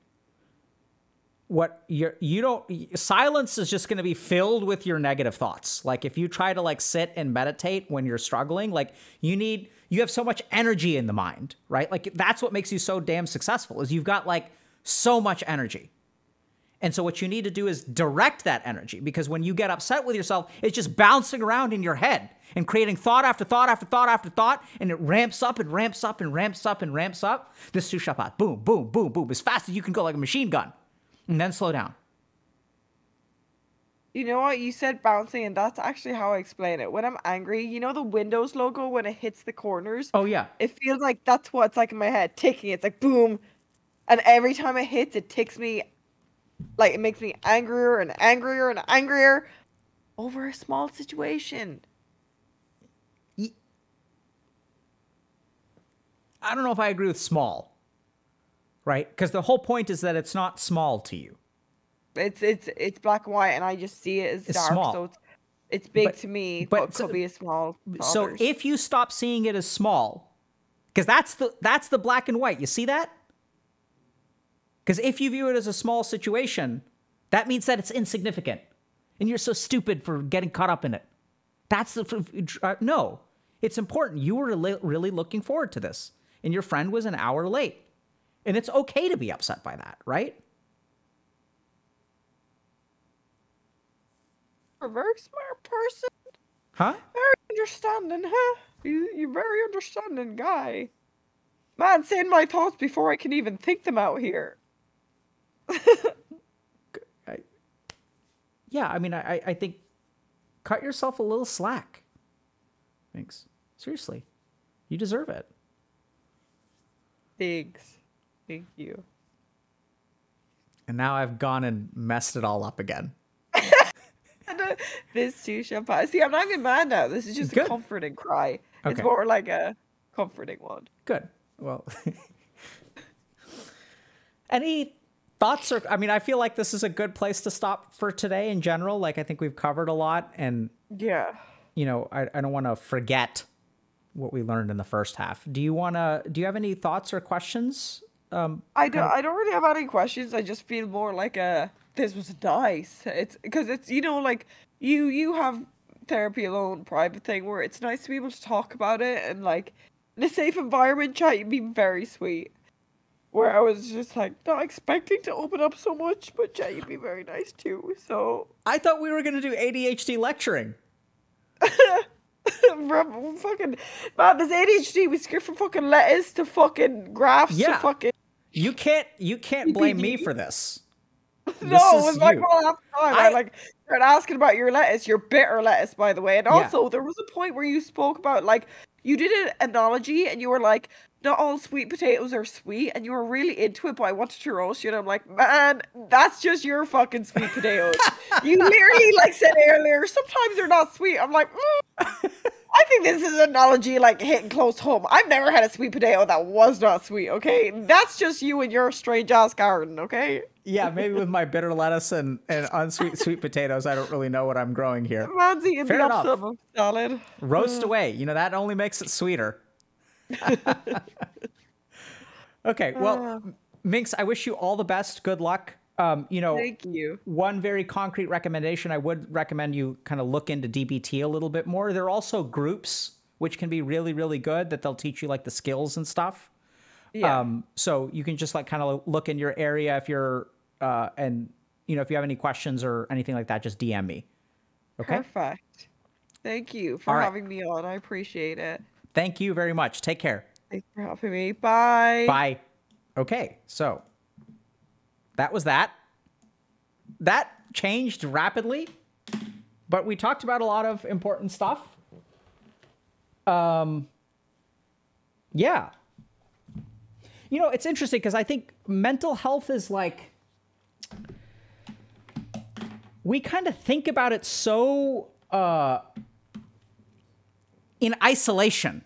Silence is just going to be filled with your negative thoughts. Like if you try to like sit and meditate when you're struggling, like you have so much energy in the mind, right? Like that's what makes you so damn successful is you've got like so much energy. And so what you need to do is direct that energy, because when you get upset with yourself, it's just bouncing around in your head and creating thought after thought after thought after thought, and it ramps up and ramps up and ramps up and ramps up. This too shall pass. Boom, boom, boom, boom. As fast as you can go like a machine gun. And then slow down. You know what? You said bouncing, and that's actually how I explain it. When I'm angry, you know the Windows logo when it hits the corners? Oh, yeah. It feels like that's what it's like in my head, ticking. It's like, boom. And every time it hits, it ticks me, like, it makes me angrier and angrier and angrier over a small situation. I don't know if I agree with small, right? Because the whole point is that it's not small to you. It's black and white, and I just see it as dark, small. So it's big to me, but so, could be a small. So others. If you stop seeing it as small, because that's the black and white. You see that? Because if you view it as a small situation, that means that it's insignificant, and you're so stupid for getting caught up in it. That's the no. It's important. You were really looking forward to this, and your friend was an hour late, and it's okay to be upset by that, right? A very smart person, huh? Very understanding, huh? You're very understanding guy, man. Saying my thoughts before I can even think them out here. Yeah, I mean, I think cut yourself a little slack. Thanks. Seriously, you deserve it. Thanks. Thank you. And now I've gone and messed it all up again. This too shall pass. See, I'm not even mad now. This is just a comforting cry. Okay. It's more like a comforting one. Good. Well, any thoughts? I mean, I feel like this is a good place to stop for today in general. Like, I think we've covered a lot, and yeah, you know, I don't want to forget what we learned in the first half. Do you have any thoughts or questions? I don't really have any questions. I just feel more like a. This was nice. It's because it's, you know, like you have therapy alone, private thing where it's nice to be able to talk about it, and like in a safe environment chat, you'd be very sweet. Where I was just like not expecting to open up so much, but chat, you'd be very nice too. So I thought we were gonna do ADHD lecturing. Fucking man, this ADHD, we skip from fucking letters to fucking graphs to fucking. You can't blame me for this. No, it was like all half the time. I like started asking about your lettuce, your bitter lettuce, by the way. And also, there was a point where you spoke about, like, you did an analogy and you were like, not all sweet potatoes are sweet. And you were really into it, but I wanted to roast you. And I'm like, man, that's just your fucking sweet potatoes. You literally, like, said earlier, sometimes they're not sweet. I'm like, I think this is an analogy, like, hitting close home. I've never had a sweet potato that was not sweet, okay? That's just you and your strange-ass garden, okay? Yeah, maybe with my bitter lettuce and unsweet sweet potatoes, I don't really know what I'm growing here. Fair enough. Salad. Roast away. You know, that only makes it sweeter. Okay, well, Minx, I wish you all the best. Good luck. You know, thank you. One very concrete recommendation, I would recommend you kind of look into DBT a little bit more. There are also groups which can be really, really good that they'll teach you like the skills and stuff. Yeah. So you can just like kind of look in your area if you're, and you know, if you have any questions or anything like that, just DM me. Okay. Perfect. Thank you for having me on. I appreciate it. Thank you very much. Take care. Thanks for helping me. Bye. Bye. Okay. So. That was that. That changed rapidly, but we talked about a lot of important stuff. Yeah. You know, it's interesting because I think mental health is like, we kind of think about it so in isolation,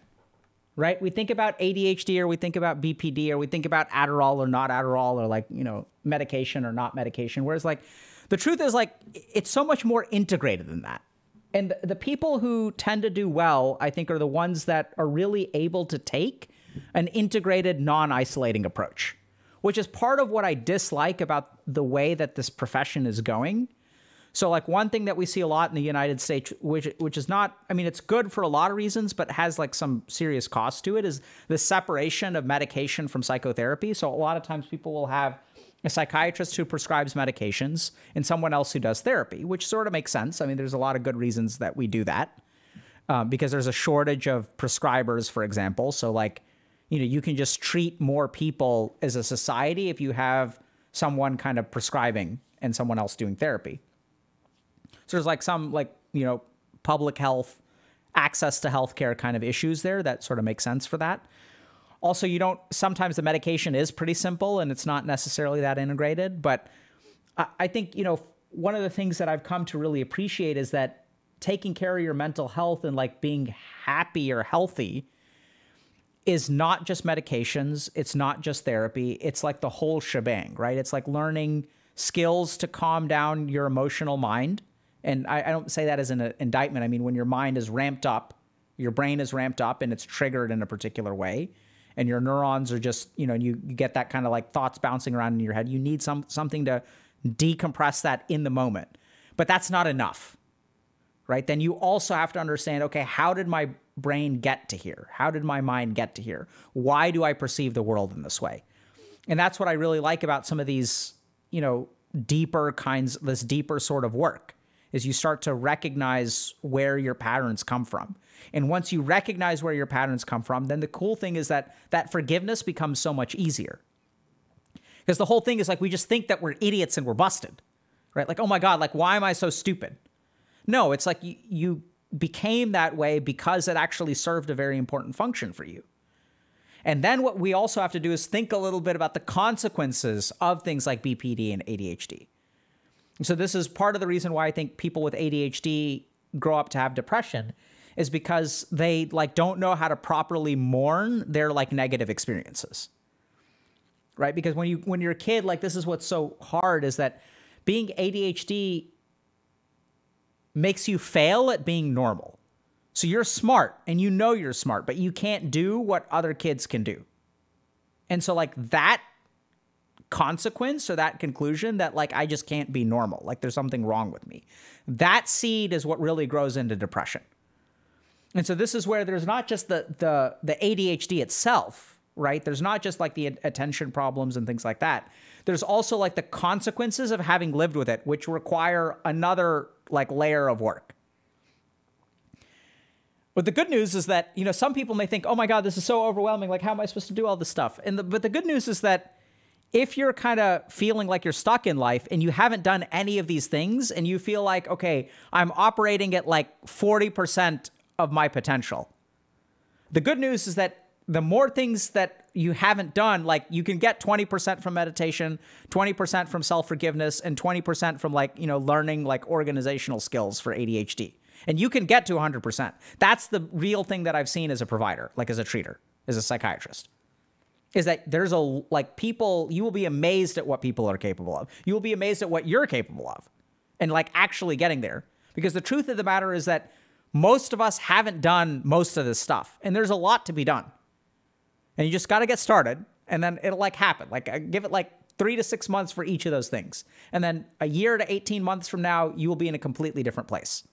right? We think about ADHD, or we think about BPD, or we think about Adderall or not Adderall, or like, you know, medication or not medication. Whereas like, the truth is like, it's so much more integrated than that. And the people who tend to do well, I think, are the ones that are really able to take an integrated, non-isolating approach, which is part of what I dislike about the way that this profession is going. So like one thing that we see a lot in the United States, which is not, I mean, it's good for a lot of reasons, but has like some serious cost to it, is the separation of medication from psychotherapy. So a lot of times people will have a psychiatrist who prescribes medications and someone else who does therapy, which sort of makes sense. I mean, there's a lot of good reasons that we do that because there's a shortage of prescribers, for example. So like, you know, you can just treat more people as a society if you have someone kind of prescribing and someone else doing therapy. there's like some, like, you know, public health, access to healthcare kind of issues there that sort of make sense for that. Also, you don't, sometimes the medication is pretty simple and it's not necessarily that integrated, but I think, you know, one of the things that I've come to really appreciate is that taking care of your mental health and like being happy or healthy is not just medications. It's not just therapy. It's like the whole shebang, right? It's like learning skills to calm down your emotional mind. And I don't say that as an indictment. I mean, when your mind is ramped up, your brain is ramped up and it's triggered in a particular way. And your neurons are just, you know, you get that kind of like thoughts bouncing around in your head. You need something to decompress that in the moment. But that's not enough, right? Then you also have to understand, okay, how did my brain get to here? How did my mind get to here? Why do I perceive the world in this way? And that's what I really like about some of these, you know, this deeper sort of work, is you start to recognize where your patterns come from. And once you recognize where your patterns come from, then the cool thing is that that forgiveness becomes so much easier. Because the whole thing is like, we just think that we're idiots and we're busted, right? Like, oh my God, like, why am I so stupid? No, it's like you became that way because it actually served a very important function for you. And then what we also have to do is think a little bit about the consequences of things like BPD and ADHD. So this is part of the reason why I think people with ADHD grow up to have depression, is because they like don't know how to properly mourn their like negative experiences, right? Because when you're a kid, like, this is what's so hard, is that being ADHD makes you fail at being normal. So you're smart and you know you're smart, but you can't do what other kids can do. And so like that consequence, or that conclusion that like, I just can't be normal, like there's something wrong with me, that seed is what really grows into depression. And so this is where there's not just the ADHD itself, right? There's not just like the attention problems and things like that. There's also like the consequences of having lived with it, which require another like layer of work. But the good news is that, you know, some people may think, oh my God, this is so overwhelming. Like, how am I supposed to do all this stuff? But the good news is that if you're kind of feeling like you're stuck in life and you haven't done any of these things and you feel like, okay, I'm operating at like 40% of my potential, the good news is that the more things that you haven't done, like you can get 20% from meditation, 20% from self-forgiveness, and 20% from like, you know, learning like organizational skills for ADHD. And you can get to 100%. That's the real thing that I've seen as a provider, like as a treater, as a psychiatrist, is that there's a, like, people, you will be amazed at what people are capable of. You will be amazed at what you're capable of and like actually getting there. Because the truth of the matter is that most of us haven't done most of this stuff, and there's a lot to be done. And you just got to get started, and then it'll like happen. Like, I give it like 3 to 6 months for each of those things. And then a year to 18 months from now, you will be in a completely different place.